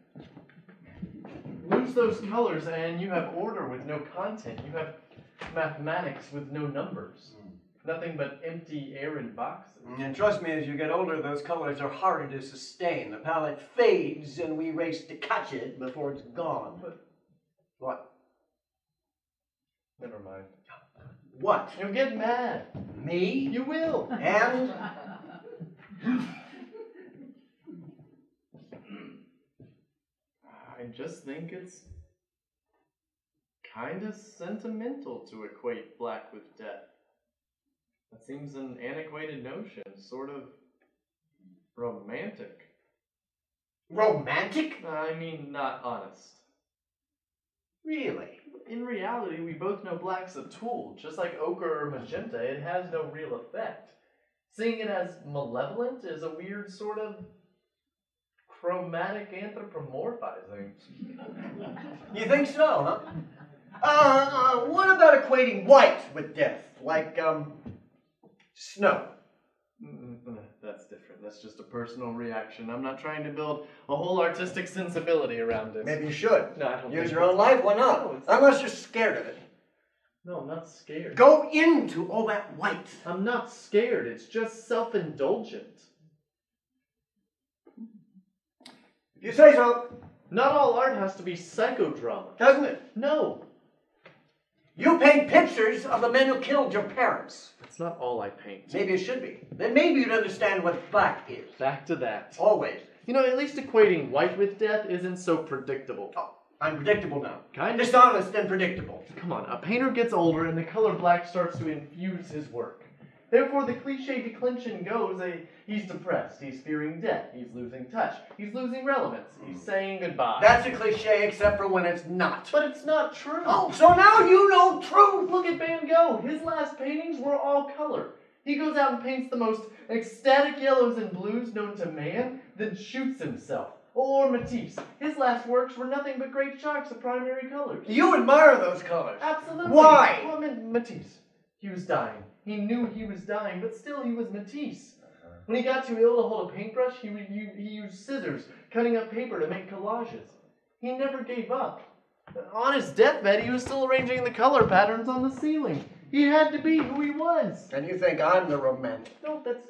Lose those colors, and you have order with no content. You have mathematics with no numbers. Mm. nothing but empty air in boxes. And trust me, as you get older, those colors are harder to sustain. The palette fades, and we race to catch it before it's gone. But what? Never mind. What? You'll get mad. Me? You will. And? I just think it's kind of sentimental to equate black with death. That seems an antiquated notion, sort of romantic. Romantic? I mean, not honest. Really? In reality, we both know black's a tool. Just like ochre or magenta, it has no real effect. Seeing it as malevolent is a weird sort of chromatic anthropomorphizing. You think so, huh? Uh, uh, what about equating white with death? Like, um, snow? Mm-mm, that's different. That's just a personal reaction. I'm not trying to build a whole artistic sensibility around it. Maybe you should. No, I don't Use your own life? Why not? No, Unless you're scared of it. No, I'm not scared. Go into all that white. I'm not scared. It's just self-indulgent. If you say so. Not all art has to be psychodrama. Doesn't it? No. You paint pictures of the men who killed your parents. That's not all I paint. Maybe it should be. Then maybe you'd understand what black is. Back to that. Always. You know, at least equating white with death isn't so predictable. Oh, I'm predictable now. Kind of. Dishonest and predictable. Come on, a painter gets older and the color black starts to infuse his work. Therefore, the cliche declension goes, a, he's depressed, he's fearing death, he's losing touch, he's losing relevance, he's saying goodbye. That's a cliche except for when it's not. But it's not true. Oh, so now you know truth! Look at Van Gogh. His last paintings were all color. He goes out and paints the most ecstatic yellows and blues known to man, then shoots himself. Or Matisse. His last works were nothing but great shocks of primary colors. You admire those colors. Absolutely. Why? Well, I mean, Matisse. He was dying. He knew he was dying, but still he was Matisse. Uh-huh. When he got too ill to hold a paintbrush, he, would, he used scissors, cutting up paper to make collages. He never gave up. On his deathbed, he was still arranging the color patterns on the ceiling. He had to be who he was. And you think I'm the romantic? No, that's...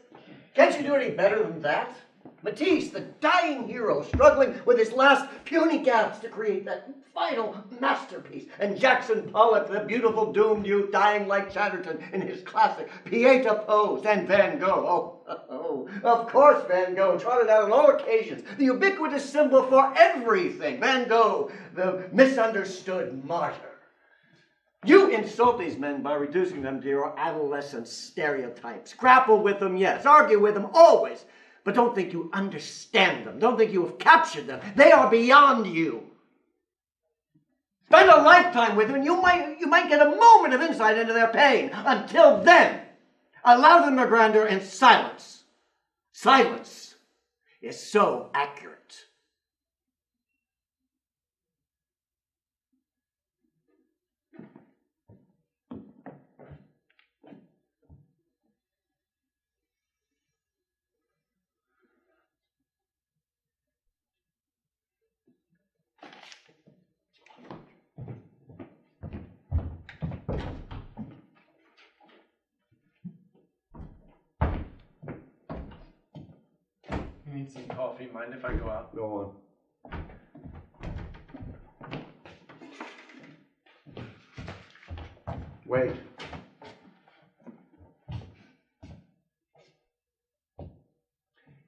Can't you do any better than that? Matisse, the dying hero, struggling with his last puny gasp to create that final masterpiece. And Jackson Pollock, the beautiful doomed youth, dying like Chatterton in his classic Pieta pose. And Van Gogh, oh, oh, of course Van Gogh, trotted out on all occasions, the ubiquitous symbol for everything. Van Gogh, the misunderstood martyr. You insult these men by reducing them to your adolescent stereotypes. Grapple with them, yes. Argue with them, always. But don't think you understand them. Don't think you have captured them. They are beyond you. Spend a lifetime with them, and you might, you might get a moment of insight into their pain. Until then, allow them their grandeur and silence. Silence is so accurate. I need some coffee. Mind if I go out? Go on. Wait.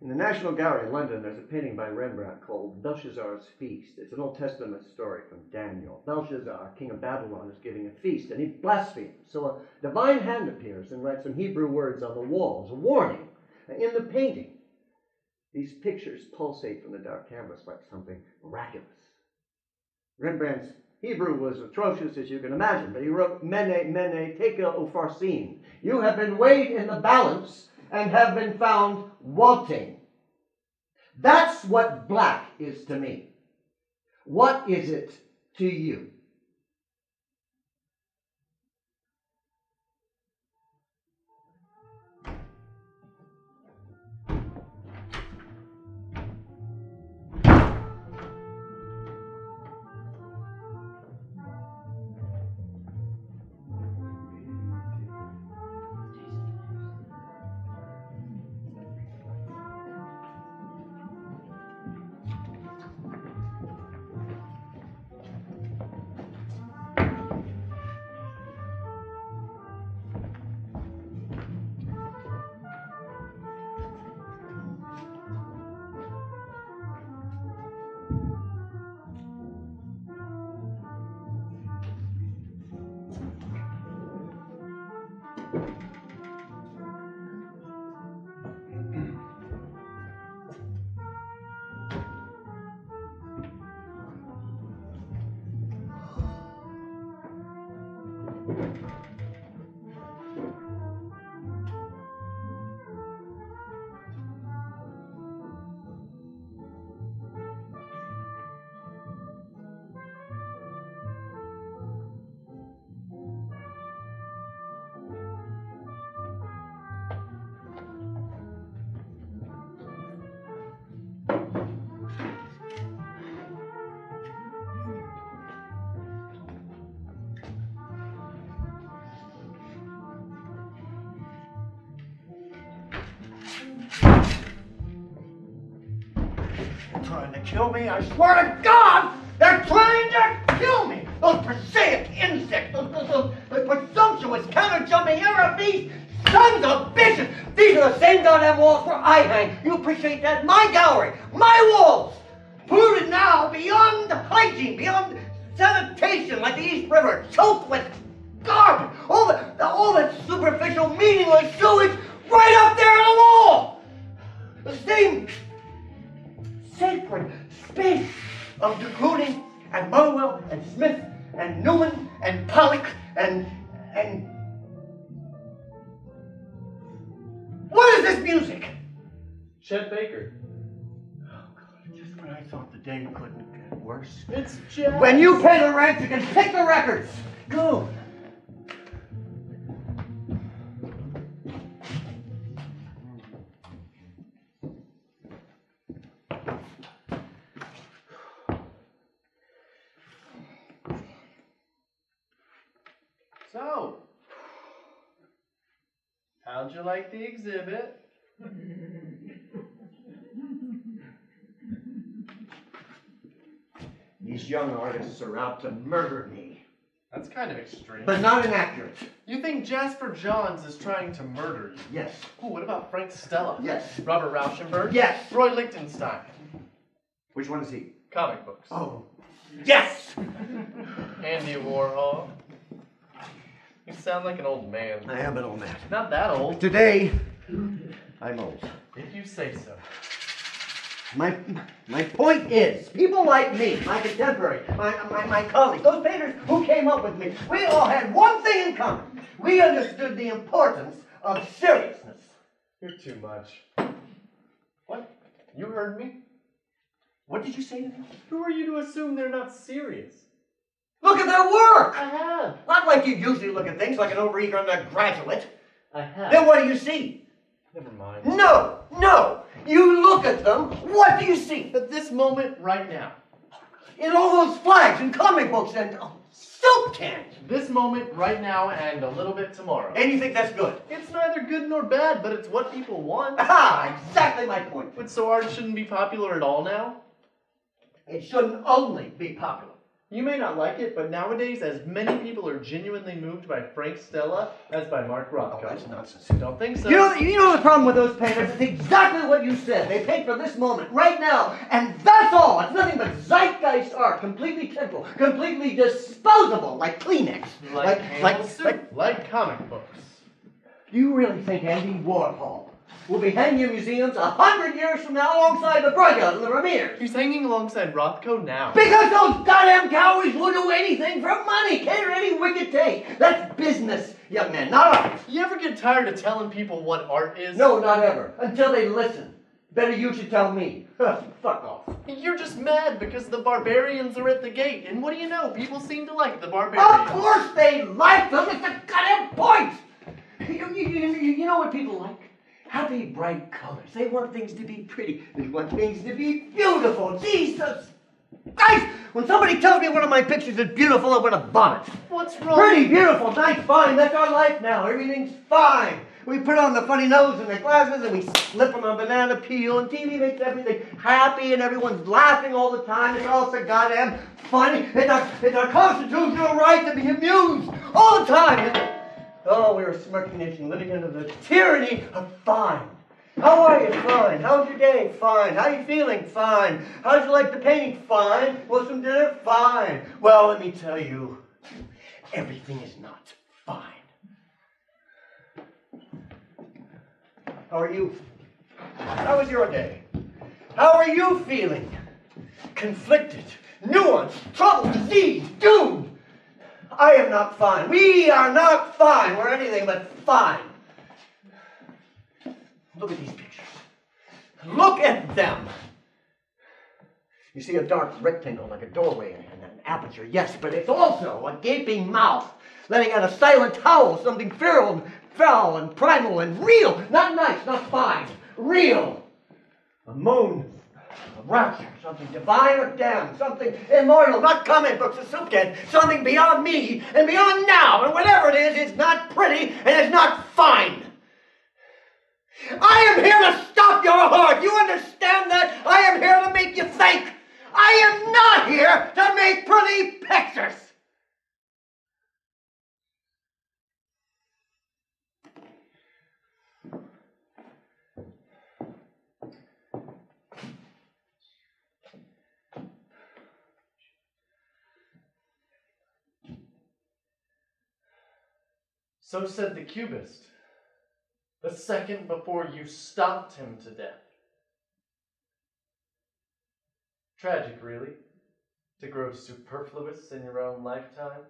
In the National Gallery in London, there's a painting by Rembrandt called Belshazzar's Feast. It's an Old Testament story from Daniel. Belshazzar, king of Babylon, is giving a feast, and he blasphemes. So a divine hand appears and writes some Hebrew words on the walls, a warning in the painting. These pictures pulsate from the dark canvas like something miraculous. Rembrandt's Hebrew was atrocious, as you can imagine, but he wrote, Mene, Mene, Tekel Ufarsin. You have been weighed in the balance and have been found wanting. That's what black is to me. What is it to you? Kill me, I swear to God, they're trying to kill me! Those prosaic insects, those, those, those, those presumptuous, counter-jumping, error-beast, sons of bitches! These are the same goddamn walls where I hang. You appreciate that? My gallery, my walls! Polluted now beyond hygiene, beyond sanitation, like the East River, choked with garbage, all, the, all that superficial, meaningless sewage right up there in the wall! The same sacred space of de Kooning and Mulwell and Smith and Newman and Pollock and and what is this music? Chet Baker. Oh God! Just when I thought the day couldn't get worse. It's jazz. When you pay the rent, you can pick the records. Go. So, how'd you like the exhibit? These young artists are out to murder me. That's kind of extreme. But not inaccurate. You think Jasper Johns is trying to murder you? Yes. Ooh, what about Frank Stella? Yes. Robert Rauschenberg? Yes. Roy Lichtenstein? Which one is he? Comic books. Oh. Yes! Andy Warhol? You sound like an old man. I am an old man. Not that old. Today, I'm old. If you say so. My my point is, people like me, my contemporary, my, my, my colleagues, those painters who came up with me, we all had one thing in common. We understood the importance of seriousness. You're too much. What? You heard me? What did you say to me? Who are you to assume they're not serious? Look at their work! I have. Not like you usually look at things, like an overeager undergraduate. I have. Then what do you see? Never mind. No! No! You look at them, what do you see? At this moment, right now. In all those flags and comic books and oh, soap cans. This moment, right now, and a little bit tomorrow. And you think that's good? It's neither good nor bad, but it's what people want. Ah, exactly my point. But so art shouldn't be popular at all now? It shouldn't only be popular. You may not like it, but nowadays, as many people are genuinely moved by Frank Stella as by Mark Rothko. Oh, that's nonsense. You don't think so? You know, you know the problem with those painters? It's exactly what you said. They paint for this moment, right now, and that's all. It's nothing but zeitgeist art, completely temporal, completely disposable, like Kleenex. Like like, like, soup, like like comic books. Do you really think Andy Warhol will be hanging in museums a hundred years from now alongside the Bruegels and the Vermeers? He's hanging alongside Rothko now. Because those goddamn cowards will do anything for money, cater any wicked take. That's business, young man, not art. You ever get tired of telling people what art is? No, not ever. Until they listen. Better you should tell me. Fuck off. You're just mad because the barbarians are at the gate. And what do you know? People seem to like the barbarians. Of course they like them. It's the goddamn point. You, you, you, you know what people like? Happy, bright colors. They want things to be pretty. They want things to be beautiful. Jesus Christ! When somebody tells me one of my pictures is beautiful, I'm gonna vomit. What's wrong? Pretty, beautiful, nice, fine. That's our life now. Everything's fine. We put on the funny nose and the glasses and we slip on a banana peel and T V makes everything happy and everyone's laughing all the time. It's all so goddamn funny. It's our, it's our constitutional right to be amused all the time. It's Oh, we were smirking nation, litigant of the tyranny of fine. How are you? Fine. How's your day? Fine. How are you feeling? Fine. How'd you like the painting? Fine. Want some dinner? Fine. Well, let me tell you, everything is not fine. How are you? How was your day? How are you feeling? Conflicted, nuanced, troubled, diseased, doomed. I am not fine. We are not fine. We're anything but fine. Look at these pictures. Look at them. You see a dark rectangle like a doorway and an aperture, yes, but it's also a gaping mouth, letting out a silent howl, something feral and foul and primal and real. Not nice, not fine, real. A moan, a rapture, something divine or damned, something immortal, not common, books of soup can, something beyond me and beyond now, and whatever it is, it's not pretty and it's not fine. I am here to stop your heart. You understand that? I am here to make you think. I am not here to make pretty pictures. So said the Cubist, the second before you stopped him to death. Tragic, really, to grow superfluous in your own lifetime.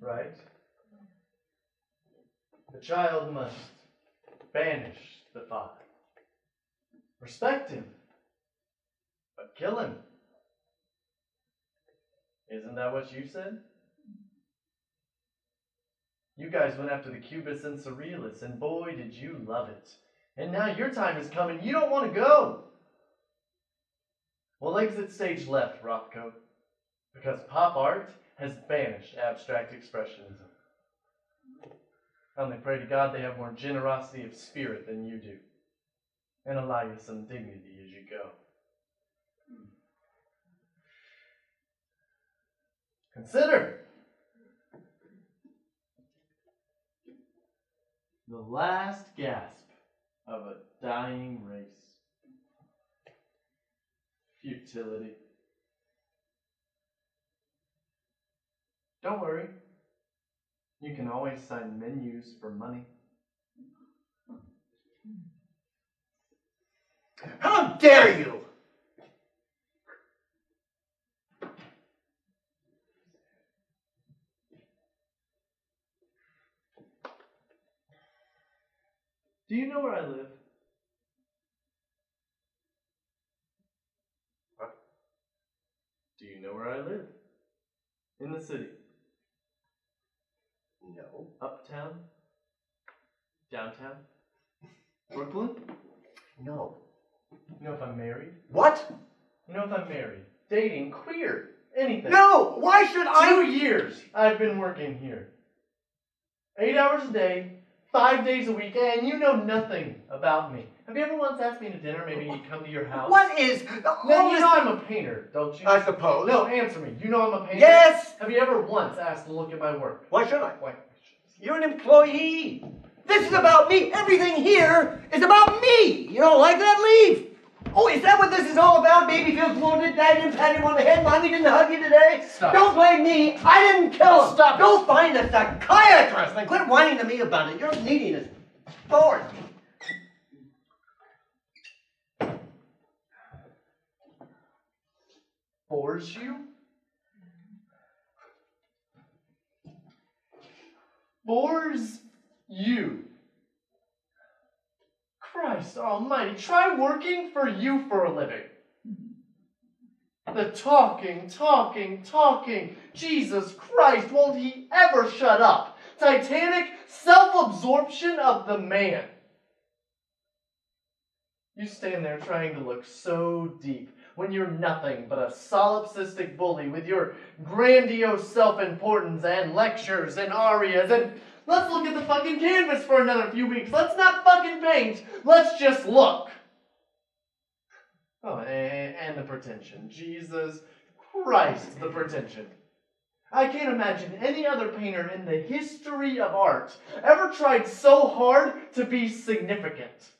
Right? The child must banish the father. Respect him, but kill him. Isn't that what you said? You guys went after the Cubists and Surrealists, and boy, did you love it. And now your time is coming. You don't want to go. Well, exit stage left, Rothko, because pop art has banished abstract expressionism. And they pray to God they have more generosity of spirit than you do, and allow you some dignity as you go. Consider the last gasp of a dying race. Futility. Don't worry. You can always sign menus for money. How dare you! Do you know where I live? What? Do you know where I live? In the city? No. Uptown? Downtown? Brooklyn? No. You know if I'm married? What? You know if I'm married? Dating? Queer? Anything? No! Why should I? Two years I've been working here. Eight hours a day. Five days a week, and you know nothing about me. Have you ever once asked me to dinner? Maybe you come to your house. What is? No, well, you know I'm a painter, don't you? I suppose. No, answer me. You know I'm a painter. Yes. Have you ever once asked to look at my work? Why should I? Why? You're an employee. This is about me. Everything here is about me. You don't like that? Leave. Oh, is that what this is all about? Baby feels wounded. Dad didn't pat him on the head. Mommy didn't hug you today. Stop. Don't blame me. I didn't kill him. Stop. Go find a psychiatrist and quit whining to me about it. Your neediness bores me. Bores you? Bores you? Christ almighty, try working for you for a living. The talking, talking, talking. Jesus Christ, won't he ever shut up? Titanic self-absorption of the man. You stand there trying to look so deep when you're nothing but a solipsistic bully with your grandiose self-importance and lectures and arias and... Let's look at the fucking canvas for another few weeks. Let's not fucking paint. Let's just look. Oh, and, and the pretension. Jesus Christ, the pretension. I can't imagine any other painter in the history of art ever tried so hard to be significant.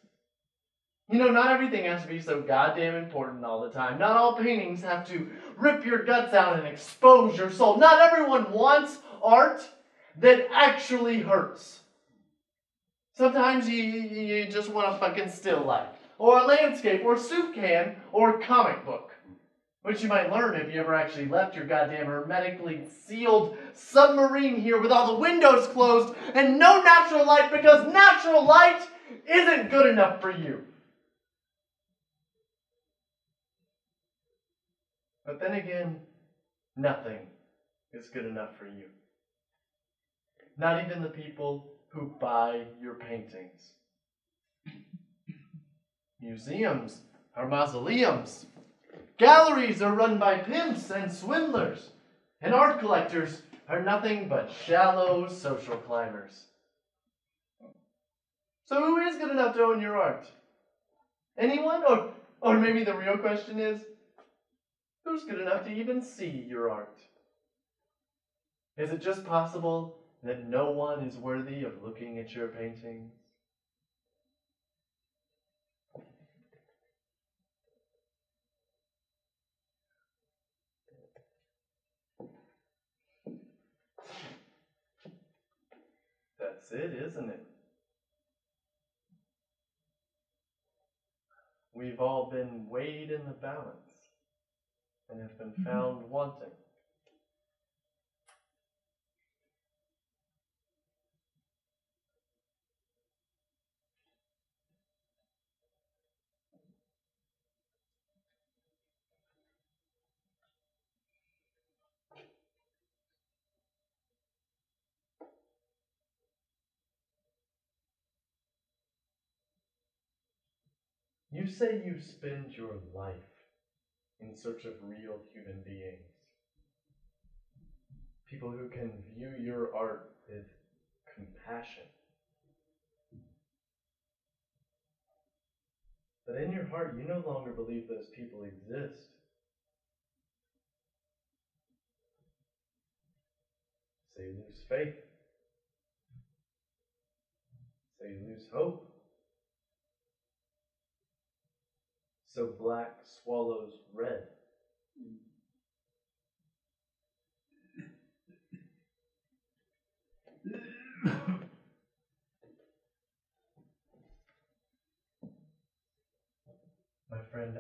You know, not everything has to be so goddamn important all the time. Not all paintings have to rip your guts out and expose your soul. Not everyone wants art that actually hurts. Sometimes you, you just want a fucking still life, or a landscape, or soup can, or a comic book. Which you might learn if you ever actually left your goddamn hermetically sealed submarine here with all the windows closed and no natural light, because natural light isn't good enough for you. But then again, nothing is good enough for you. Not even the people who buy your paintings. Museums are mausoleums. Galleries are run by pimps and swindlers. And art collectors are nothing but shallow social climbers. So who is good enough to own your art? Anyone? Or, or maybe the real question is, who's good enough to even see your art? Is it just possible that no one is worthy of looking at your paintings? That's it, isn't it? We've all been weighed in the balance and have been found wanting. You say you spend your life in search of real human beings. People who can view your art with compassion. But in your heart, you no longer believe those people exist. So you lose faith. So you lose hope. So black swallows red. My friend,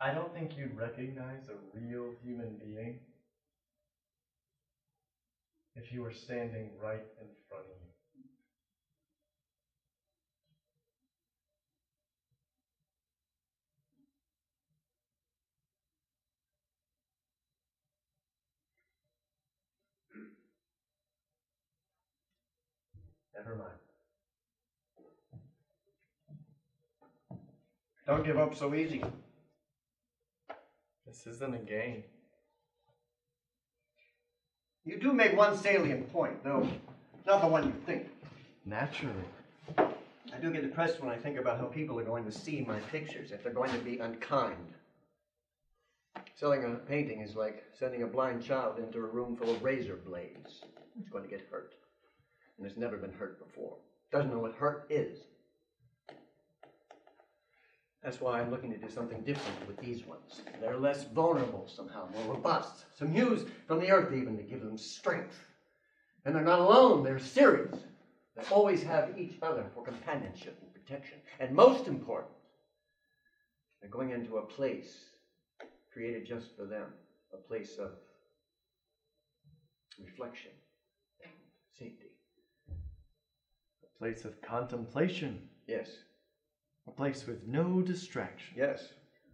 I don't think you'd recognize a real human being if he were standing right in front of you. Never mind. Don't give up so easy. This isn't a game. You do make one salient point, though not the one you think. Naturally. I do get depressed when I think about how people are going to see my pictures, if they're going to be unkind. Selling a painting is like sending a blind child into a room full of razor blades. It's going to get hurt. And it's never been hurt before. Doesn't know what hurt is. That's why I'm looking to do something different with these ones. They're less vulnerable somehow, more robust. Some hues from the earth even to give them strength. And they're not alone, they're series. They always have each other for companionship and protection. And most important, they're going into a place created just for them. A place of reflection and safety. A place of contemplation. Yes. A place with no distraction. Yes.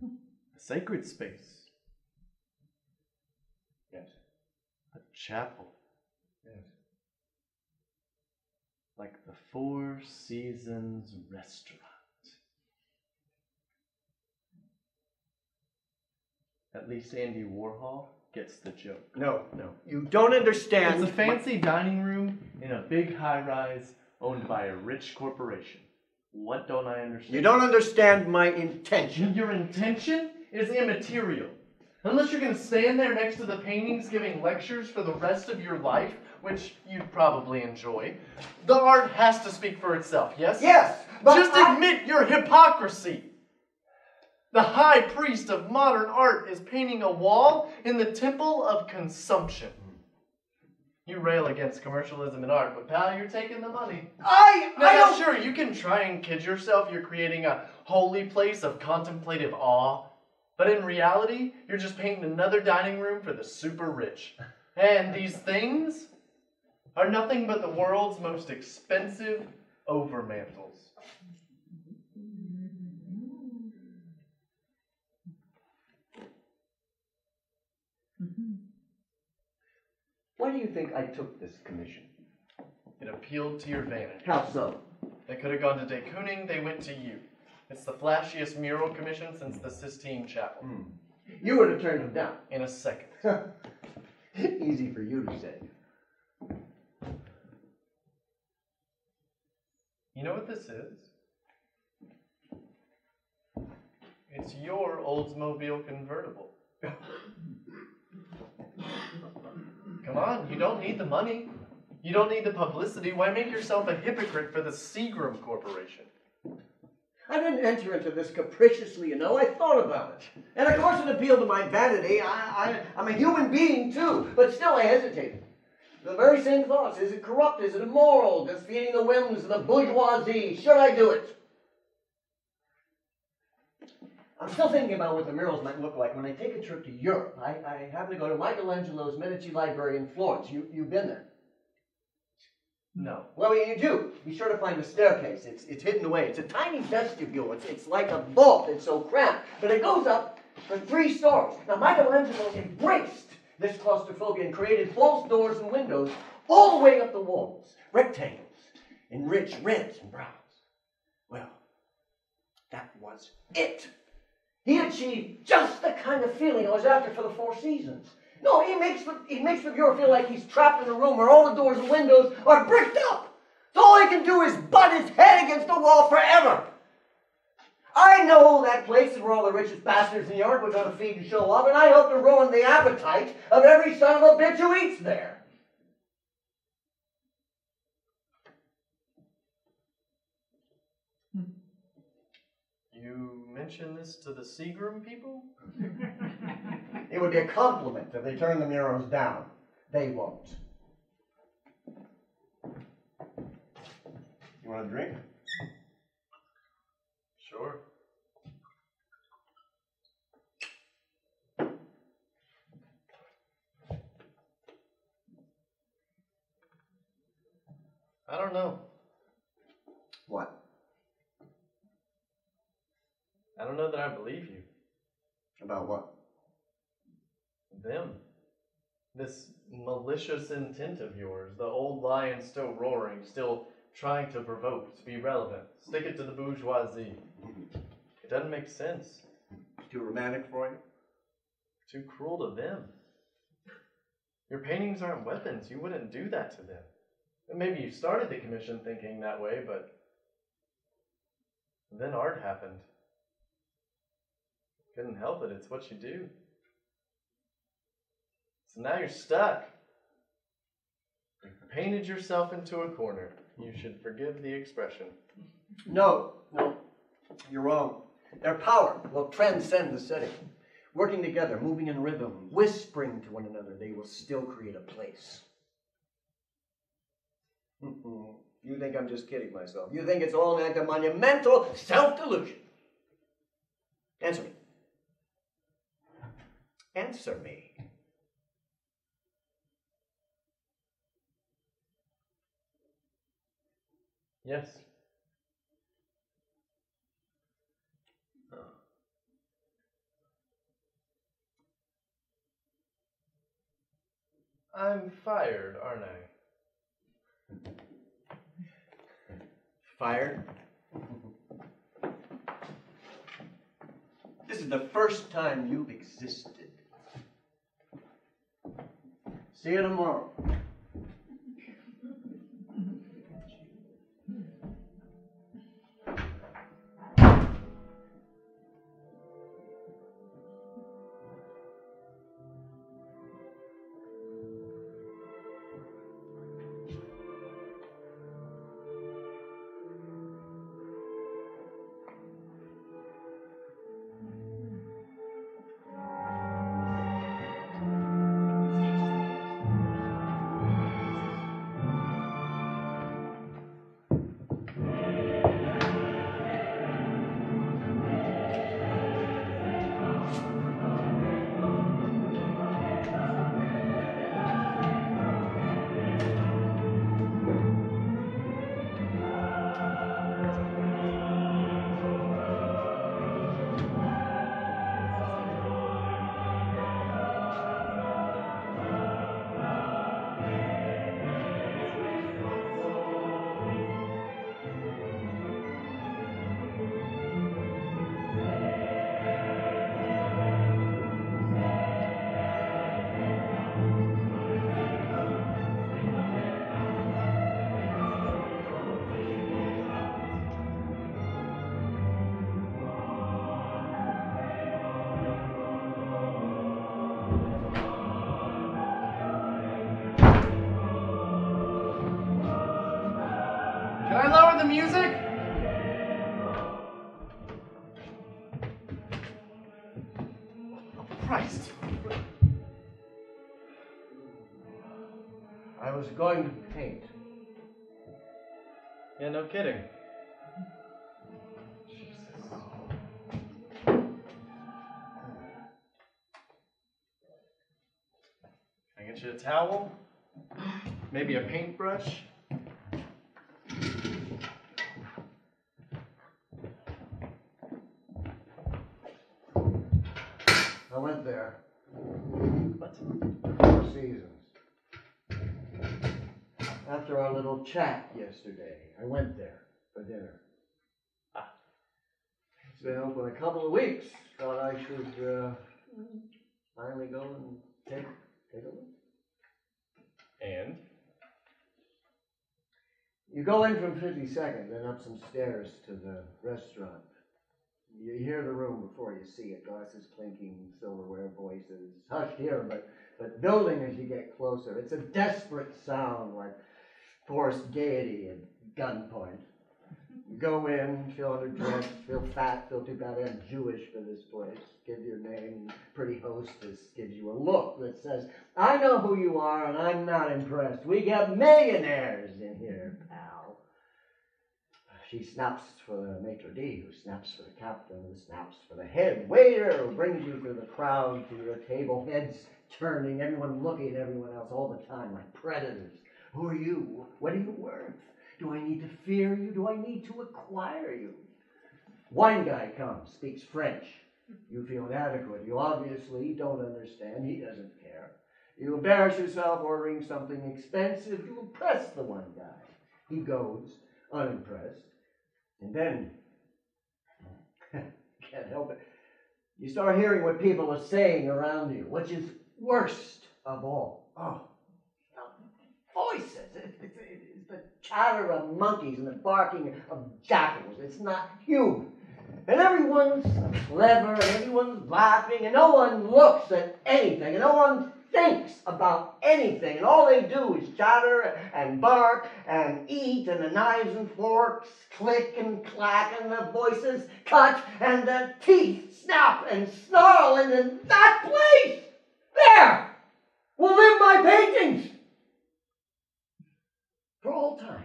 A sacred space. Yes. A chapel. Yes. Like the Four Seasons restaurant. At least Andy Warhol gets the joke. No, no. You don't understand. It's a fancy my... dining room in a big high-rise owned by a rich corporation. What don't I understand? You don't understand my intention. Your intention is immaterial. Unless you're going to stand there next to the paintings giving lectures for the rest of your life, which you'd probably enjoy, the art has to speak for itself, yes? Yes! But just I... admit your hypocrisy! The high priest of modern art is painting a wall in the temple of consumption. You rail against commercialism in art, but pal, you're taking the money. I, now, I yeah, don't... sure, you can try and kid yourself you're creating a holy place of contemplative awe But in reality, you're just painting another dining room for the super rich. And these things are nothing but the world's most expensive overmantels. Why do you think I took this commission? It appealed to your vanity. How so? They could have gone to de Kooning, they went to you. It's the flashiest mural commission since the Sistine Chapel. Mm. You would have turned him down. In a second. Easy for you to say. You know what this is? It's your Oldsmobile convertible. Come on, you don't need the money. You don't need the publicity. Why make yourself a hypocrite for the Seagram Corporation? I didn't enter into this capriciously, you know. I thought about it. And of course it appealed to my vanity. I, I, I'm a human being, too. But still, I hesitated. The very same thoughts. Is it corrupt? Is it immoral? Defeating the whims of the bourgeoisie. Should I do it? I'm still thinking about what the murals might look like when I take a trip to Europe. I, I happen to go to Michelangelo's Medici Library in Florence. You, you've been there? No. Well, you do. Be sure to find a staircase. It's, it's hidden away. It's a tiny vestibule. It's, it's like a vault. It's so cramped. But it goes up for three stories. Now, Michelangelo embraced this claustrophobia and created false doors and windows all the way up the walls, rectangles, in rich reds and browns. Well, that was it. He achieved just the kind of feeling I was after for the Four Seasons. No, he makes the, he makes the viewer feel like he's trapped in a room where all the doors and windows are bricked up. So all he can do is butt his head against the wall forever. I know that place is where all the richest bastards in the art were going to feed and show up, and I hope to ruin the appetite of every son of a bitch who eats there. You mention this to the Seagram people? It would be a compliment if they turn the murals down. They won't. You want a drink? Sure. I don't know. What? I don't know that I believe you. About what? Them. This malicious intent of yours, the old lion still roaring, still trying to provoke, to be relevant. Stick it to the bourgeoisie. It doesn't make sense. Too romantic for you? Too cruel to them. Your paintings aren't weapons. You wouldn't do that to them. And maybe you started the commission thinking that way, but then art happened. Couldn't help it, it's what you do. So now you're stuck. You painted yourself into a corner. You should forgive the expression. No, no, you're wrong. Their power will transcend the setting. Working together, moving in rhythm, whispering to one another, they will still create a place. Mm-mm. You think I'm just kidding myself. You think it's all an act of monumental self-delusion. Answer me. Answer me. Yes. Oh. I'm fired, aren't I? Fired? This is the first time you've existed. See you tomorrow. the music? Christ. I was going to paint. Yeah, no kidding. Get you a towel, maybe a paintbrush. I went there. What? Four Seasons. After our little chat yesterday, I went there for dinner. Ah. It's been open a couple of weeks. Thought I should uh, finally go and take take a look. And? You go in from fifty-second, then up some stairs to the restaurant. You hear the room before you see it. Glasses clinking, silverware, voices. Hushed here, but, but building as you get closer. It's a desperate sound, like forced gaiety at gunpoint. You go in, feel underdressed, feel fat, feel too goddamn Jewish for this place. Give your name, pretty hostess gives you a look that says, I know who you are and I'm not impressed. We got millionaires in here, pal. She snaps for the maitre d', who snaps for the captain, who snaps for the head waiter, who brings you through the crowd to your table, heads turning, everyone looking at everyone else all the time like predators. Who are you? What are you worth? Do I need to fear you? Do I need to acquire you? One guy comes, speaks French. You feel inadequate. You obviously don't understand. He doesn't care. You embarrass yourself ordering something expensive. You impress the one guy. He goes unimpressed. And then, can't help it, you start hearing what people are saying around you, which is worst of all. Oh, voices. It, it, it, The chatter of monkeys and the barking of jackals. It's not human. And everyone's clever, and everyone's laughing, and no one looks at anything, and no one thinks about anything. And all they do is chatter and bark and eat, and the knives and forks click and clack, and the voices cut, and the teeth snap and snarl, and in that place, there, will live my paintings. For all time.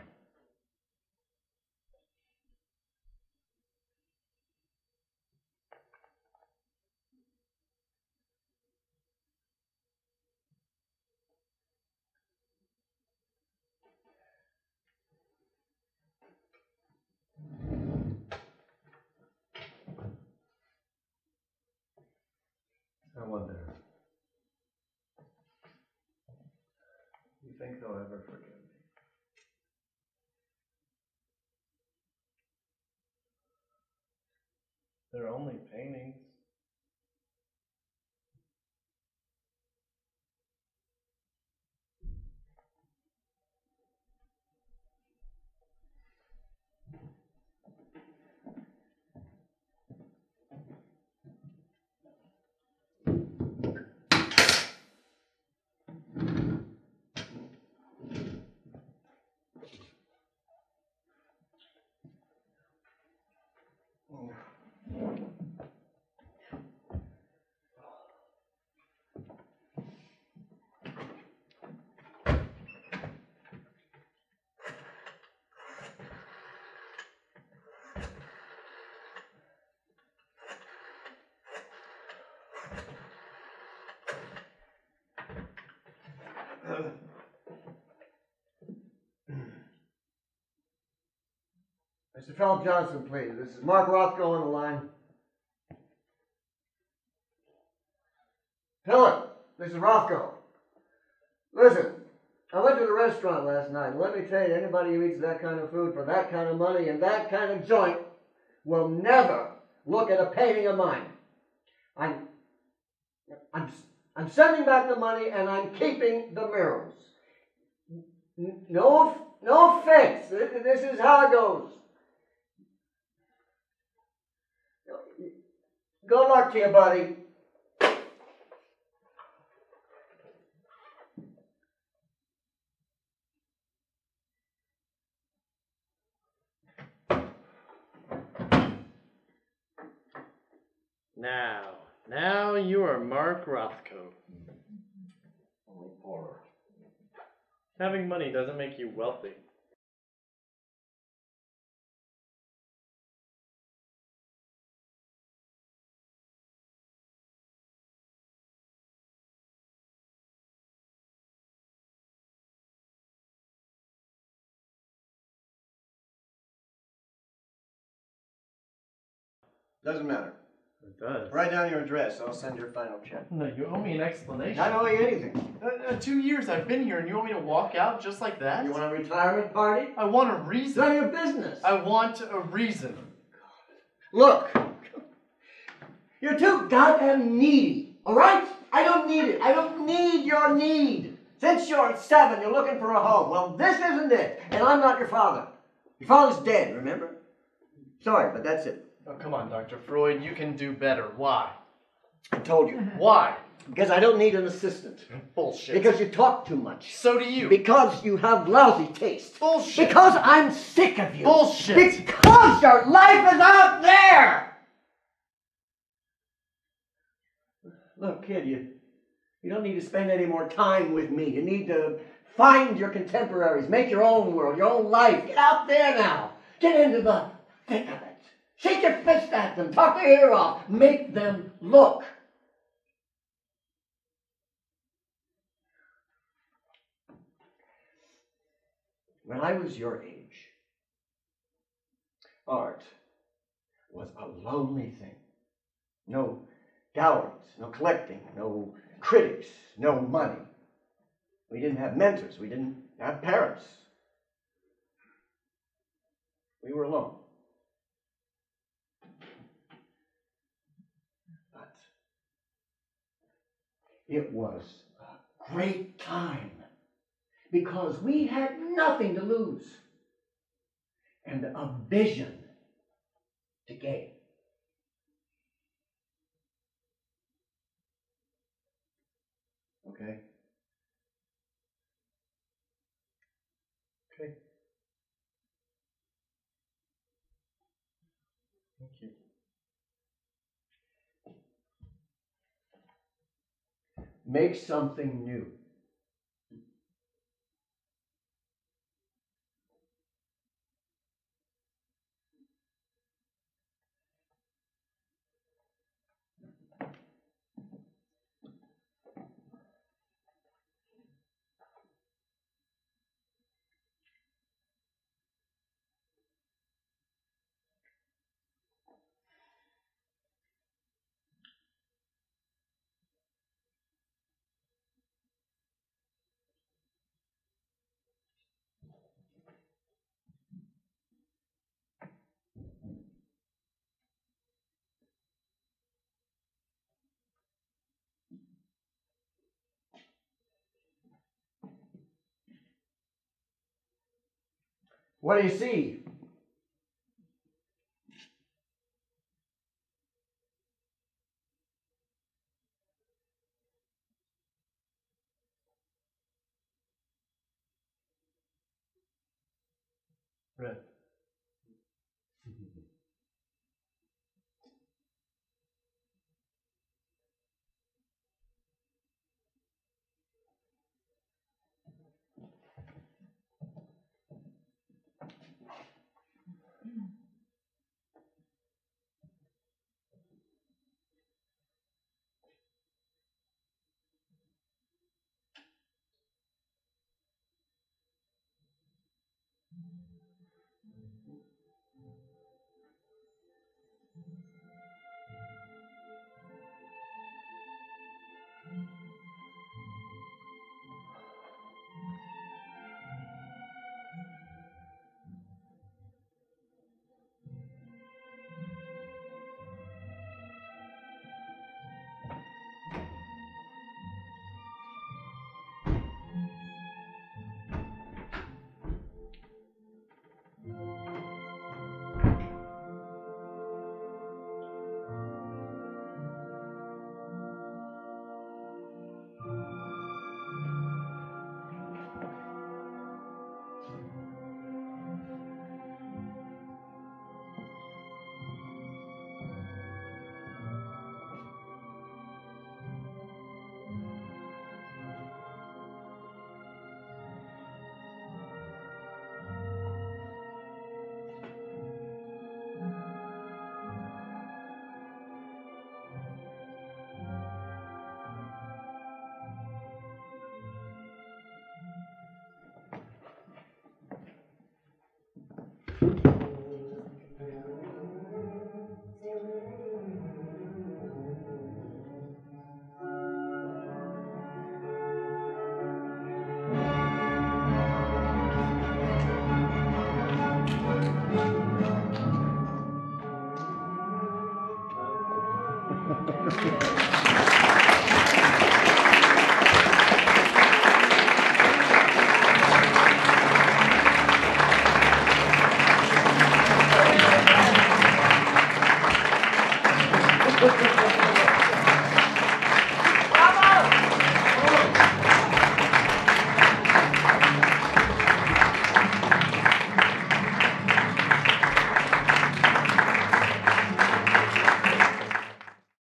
I wonder. Do you think they'll ever forgive me? They're only paintings. Oh. Mister Philip Johnson, please. This is Mark Rothko on the line. Philip, this is Rothko. Listen, I went to the restaurant last night, and let me tell you, anybody who eats that kind of food for that kind of money and that kind of joint will never look at a painting of mine. I'm, I'm, I'm sending back the money, and I'm keeping the murals. No, no offense. This is how it goes. Good luck to you, buddy. Now, now you are Mark Rothko. Only poorer. Having money doesn't make you wealthy. Doesn't matter. It does. Write down your address. I'll send your final check. No, you owe me an explanation. I don't owe you anything. Uh, uh, two years I've been here, and you want me to walk out just like that? You want a retirement party? I want a reason. None of your business. I want a reason. Look, you're too goddamn needy. All right? I don't need it. I don't need your need. Since you're seven, you're looking for a home. Well, this isn't it, and I'm not your father. Your father's dead. Remember? Sorry, but that's it. Oh, come on, Doctor Freud. You can do better. Why? I told you. Why? Because I don't need an assistant. Bullshit. Because you talk too much. So do you. Because you have lousy taste. Bullshit. Because I'm sick of you. Bullshit. Because your life is out there! Look, kid, you, you don't need to spend any more time with me. You need to find your contemporaries. Make your own world, your own life. Get out there now. Get into the thick of it. Shake your fist at them, talk their ear off, make them look. When I was your age, art was a lonely thing. No galleries, no collecting, no critics, no money. We didn't have mentors, we didn't have parents. We were alone. It was a great time because we had nothing to lose and a vision to gain. Okay? Okay. Thank you. Make something new. What do you see? Red. Thank you.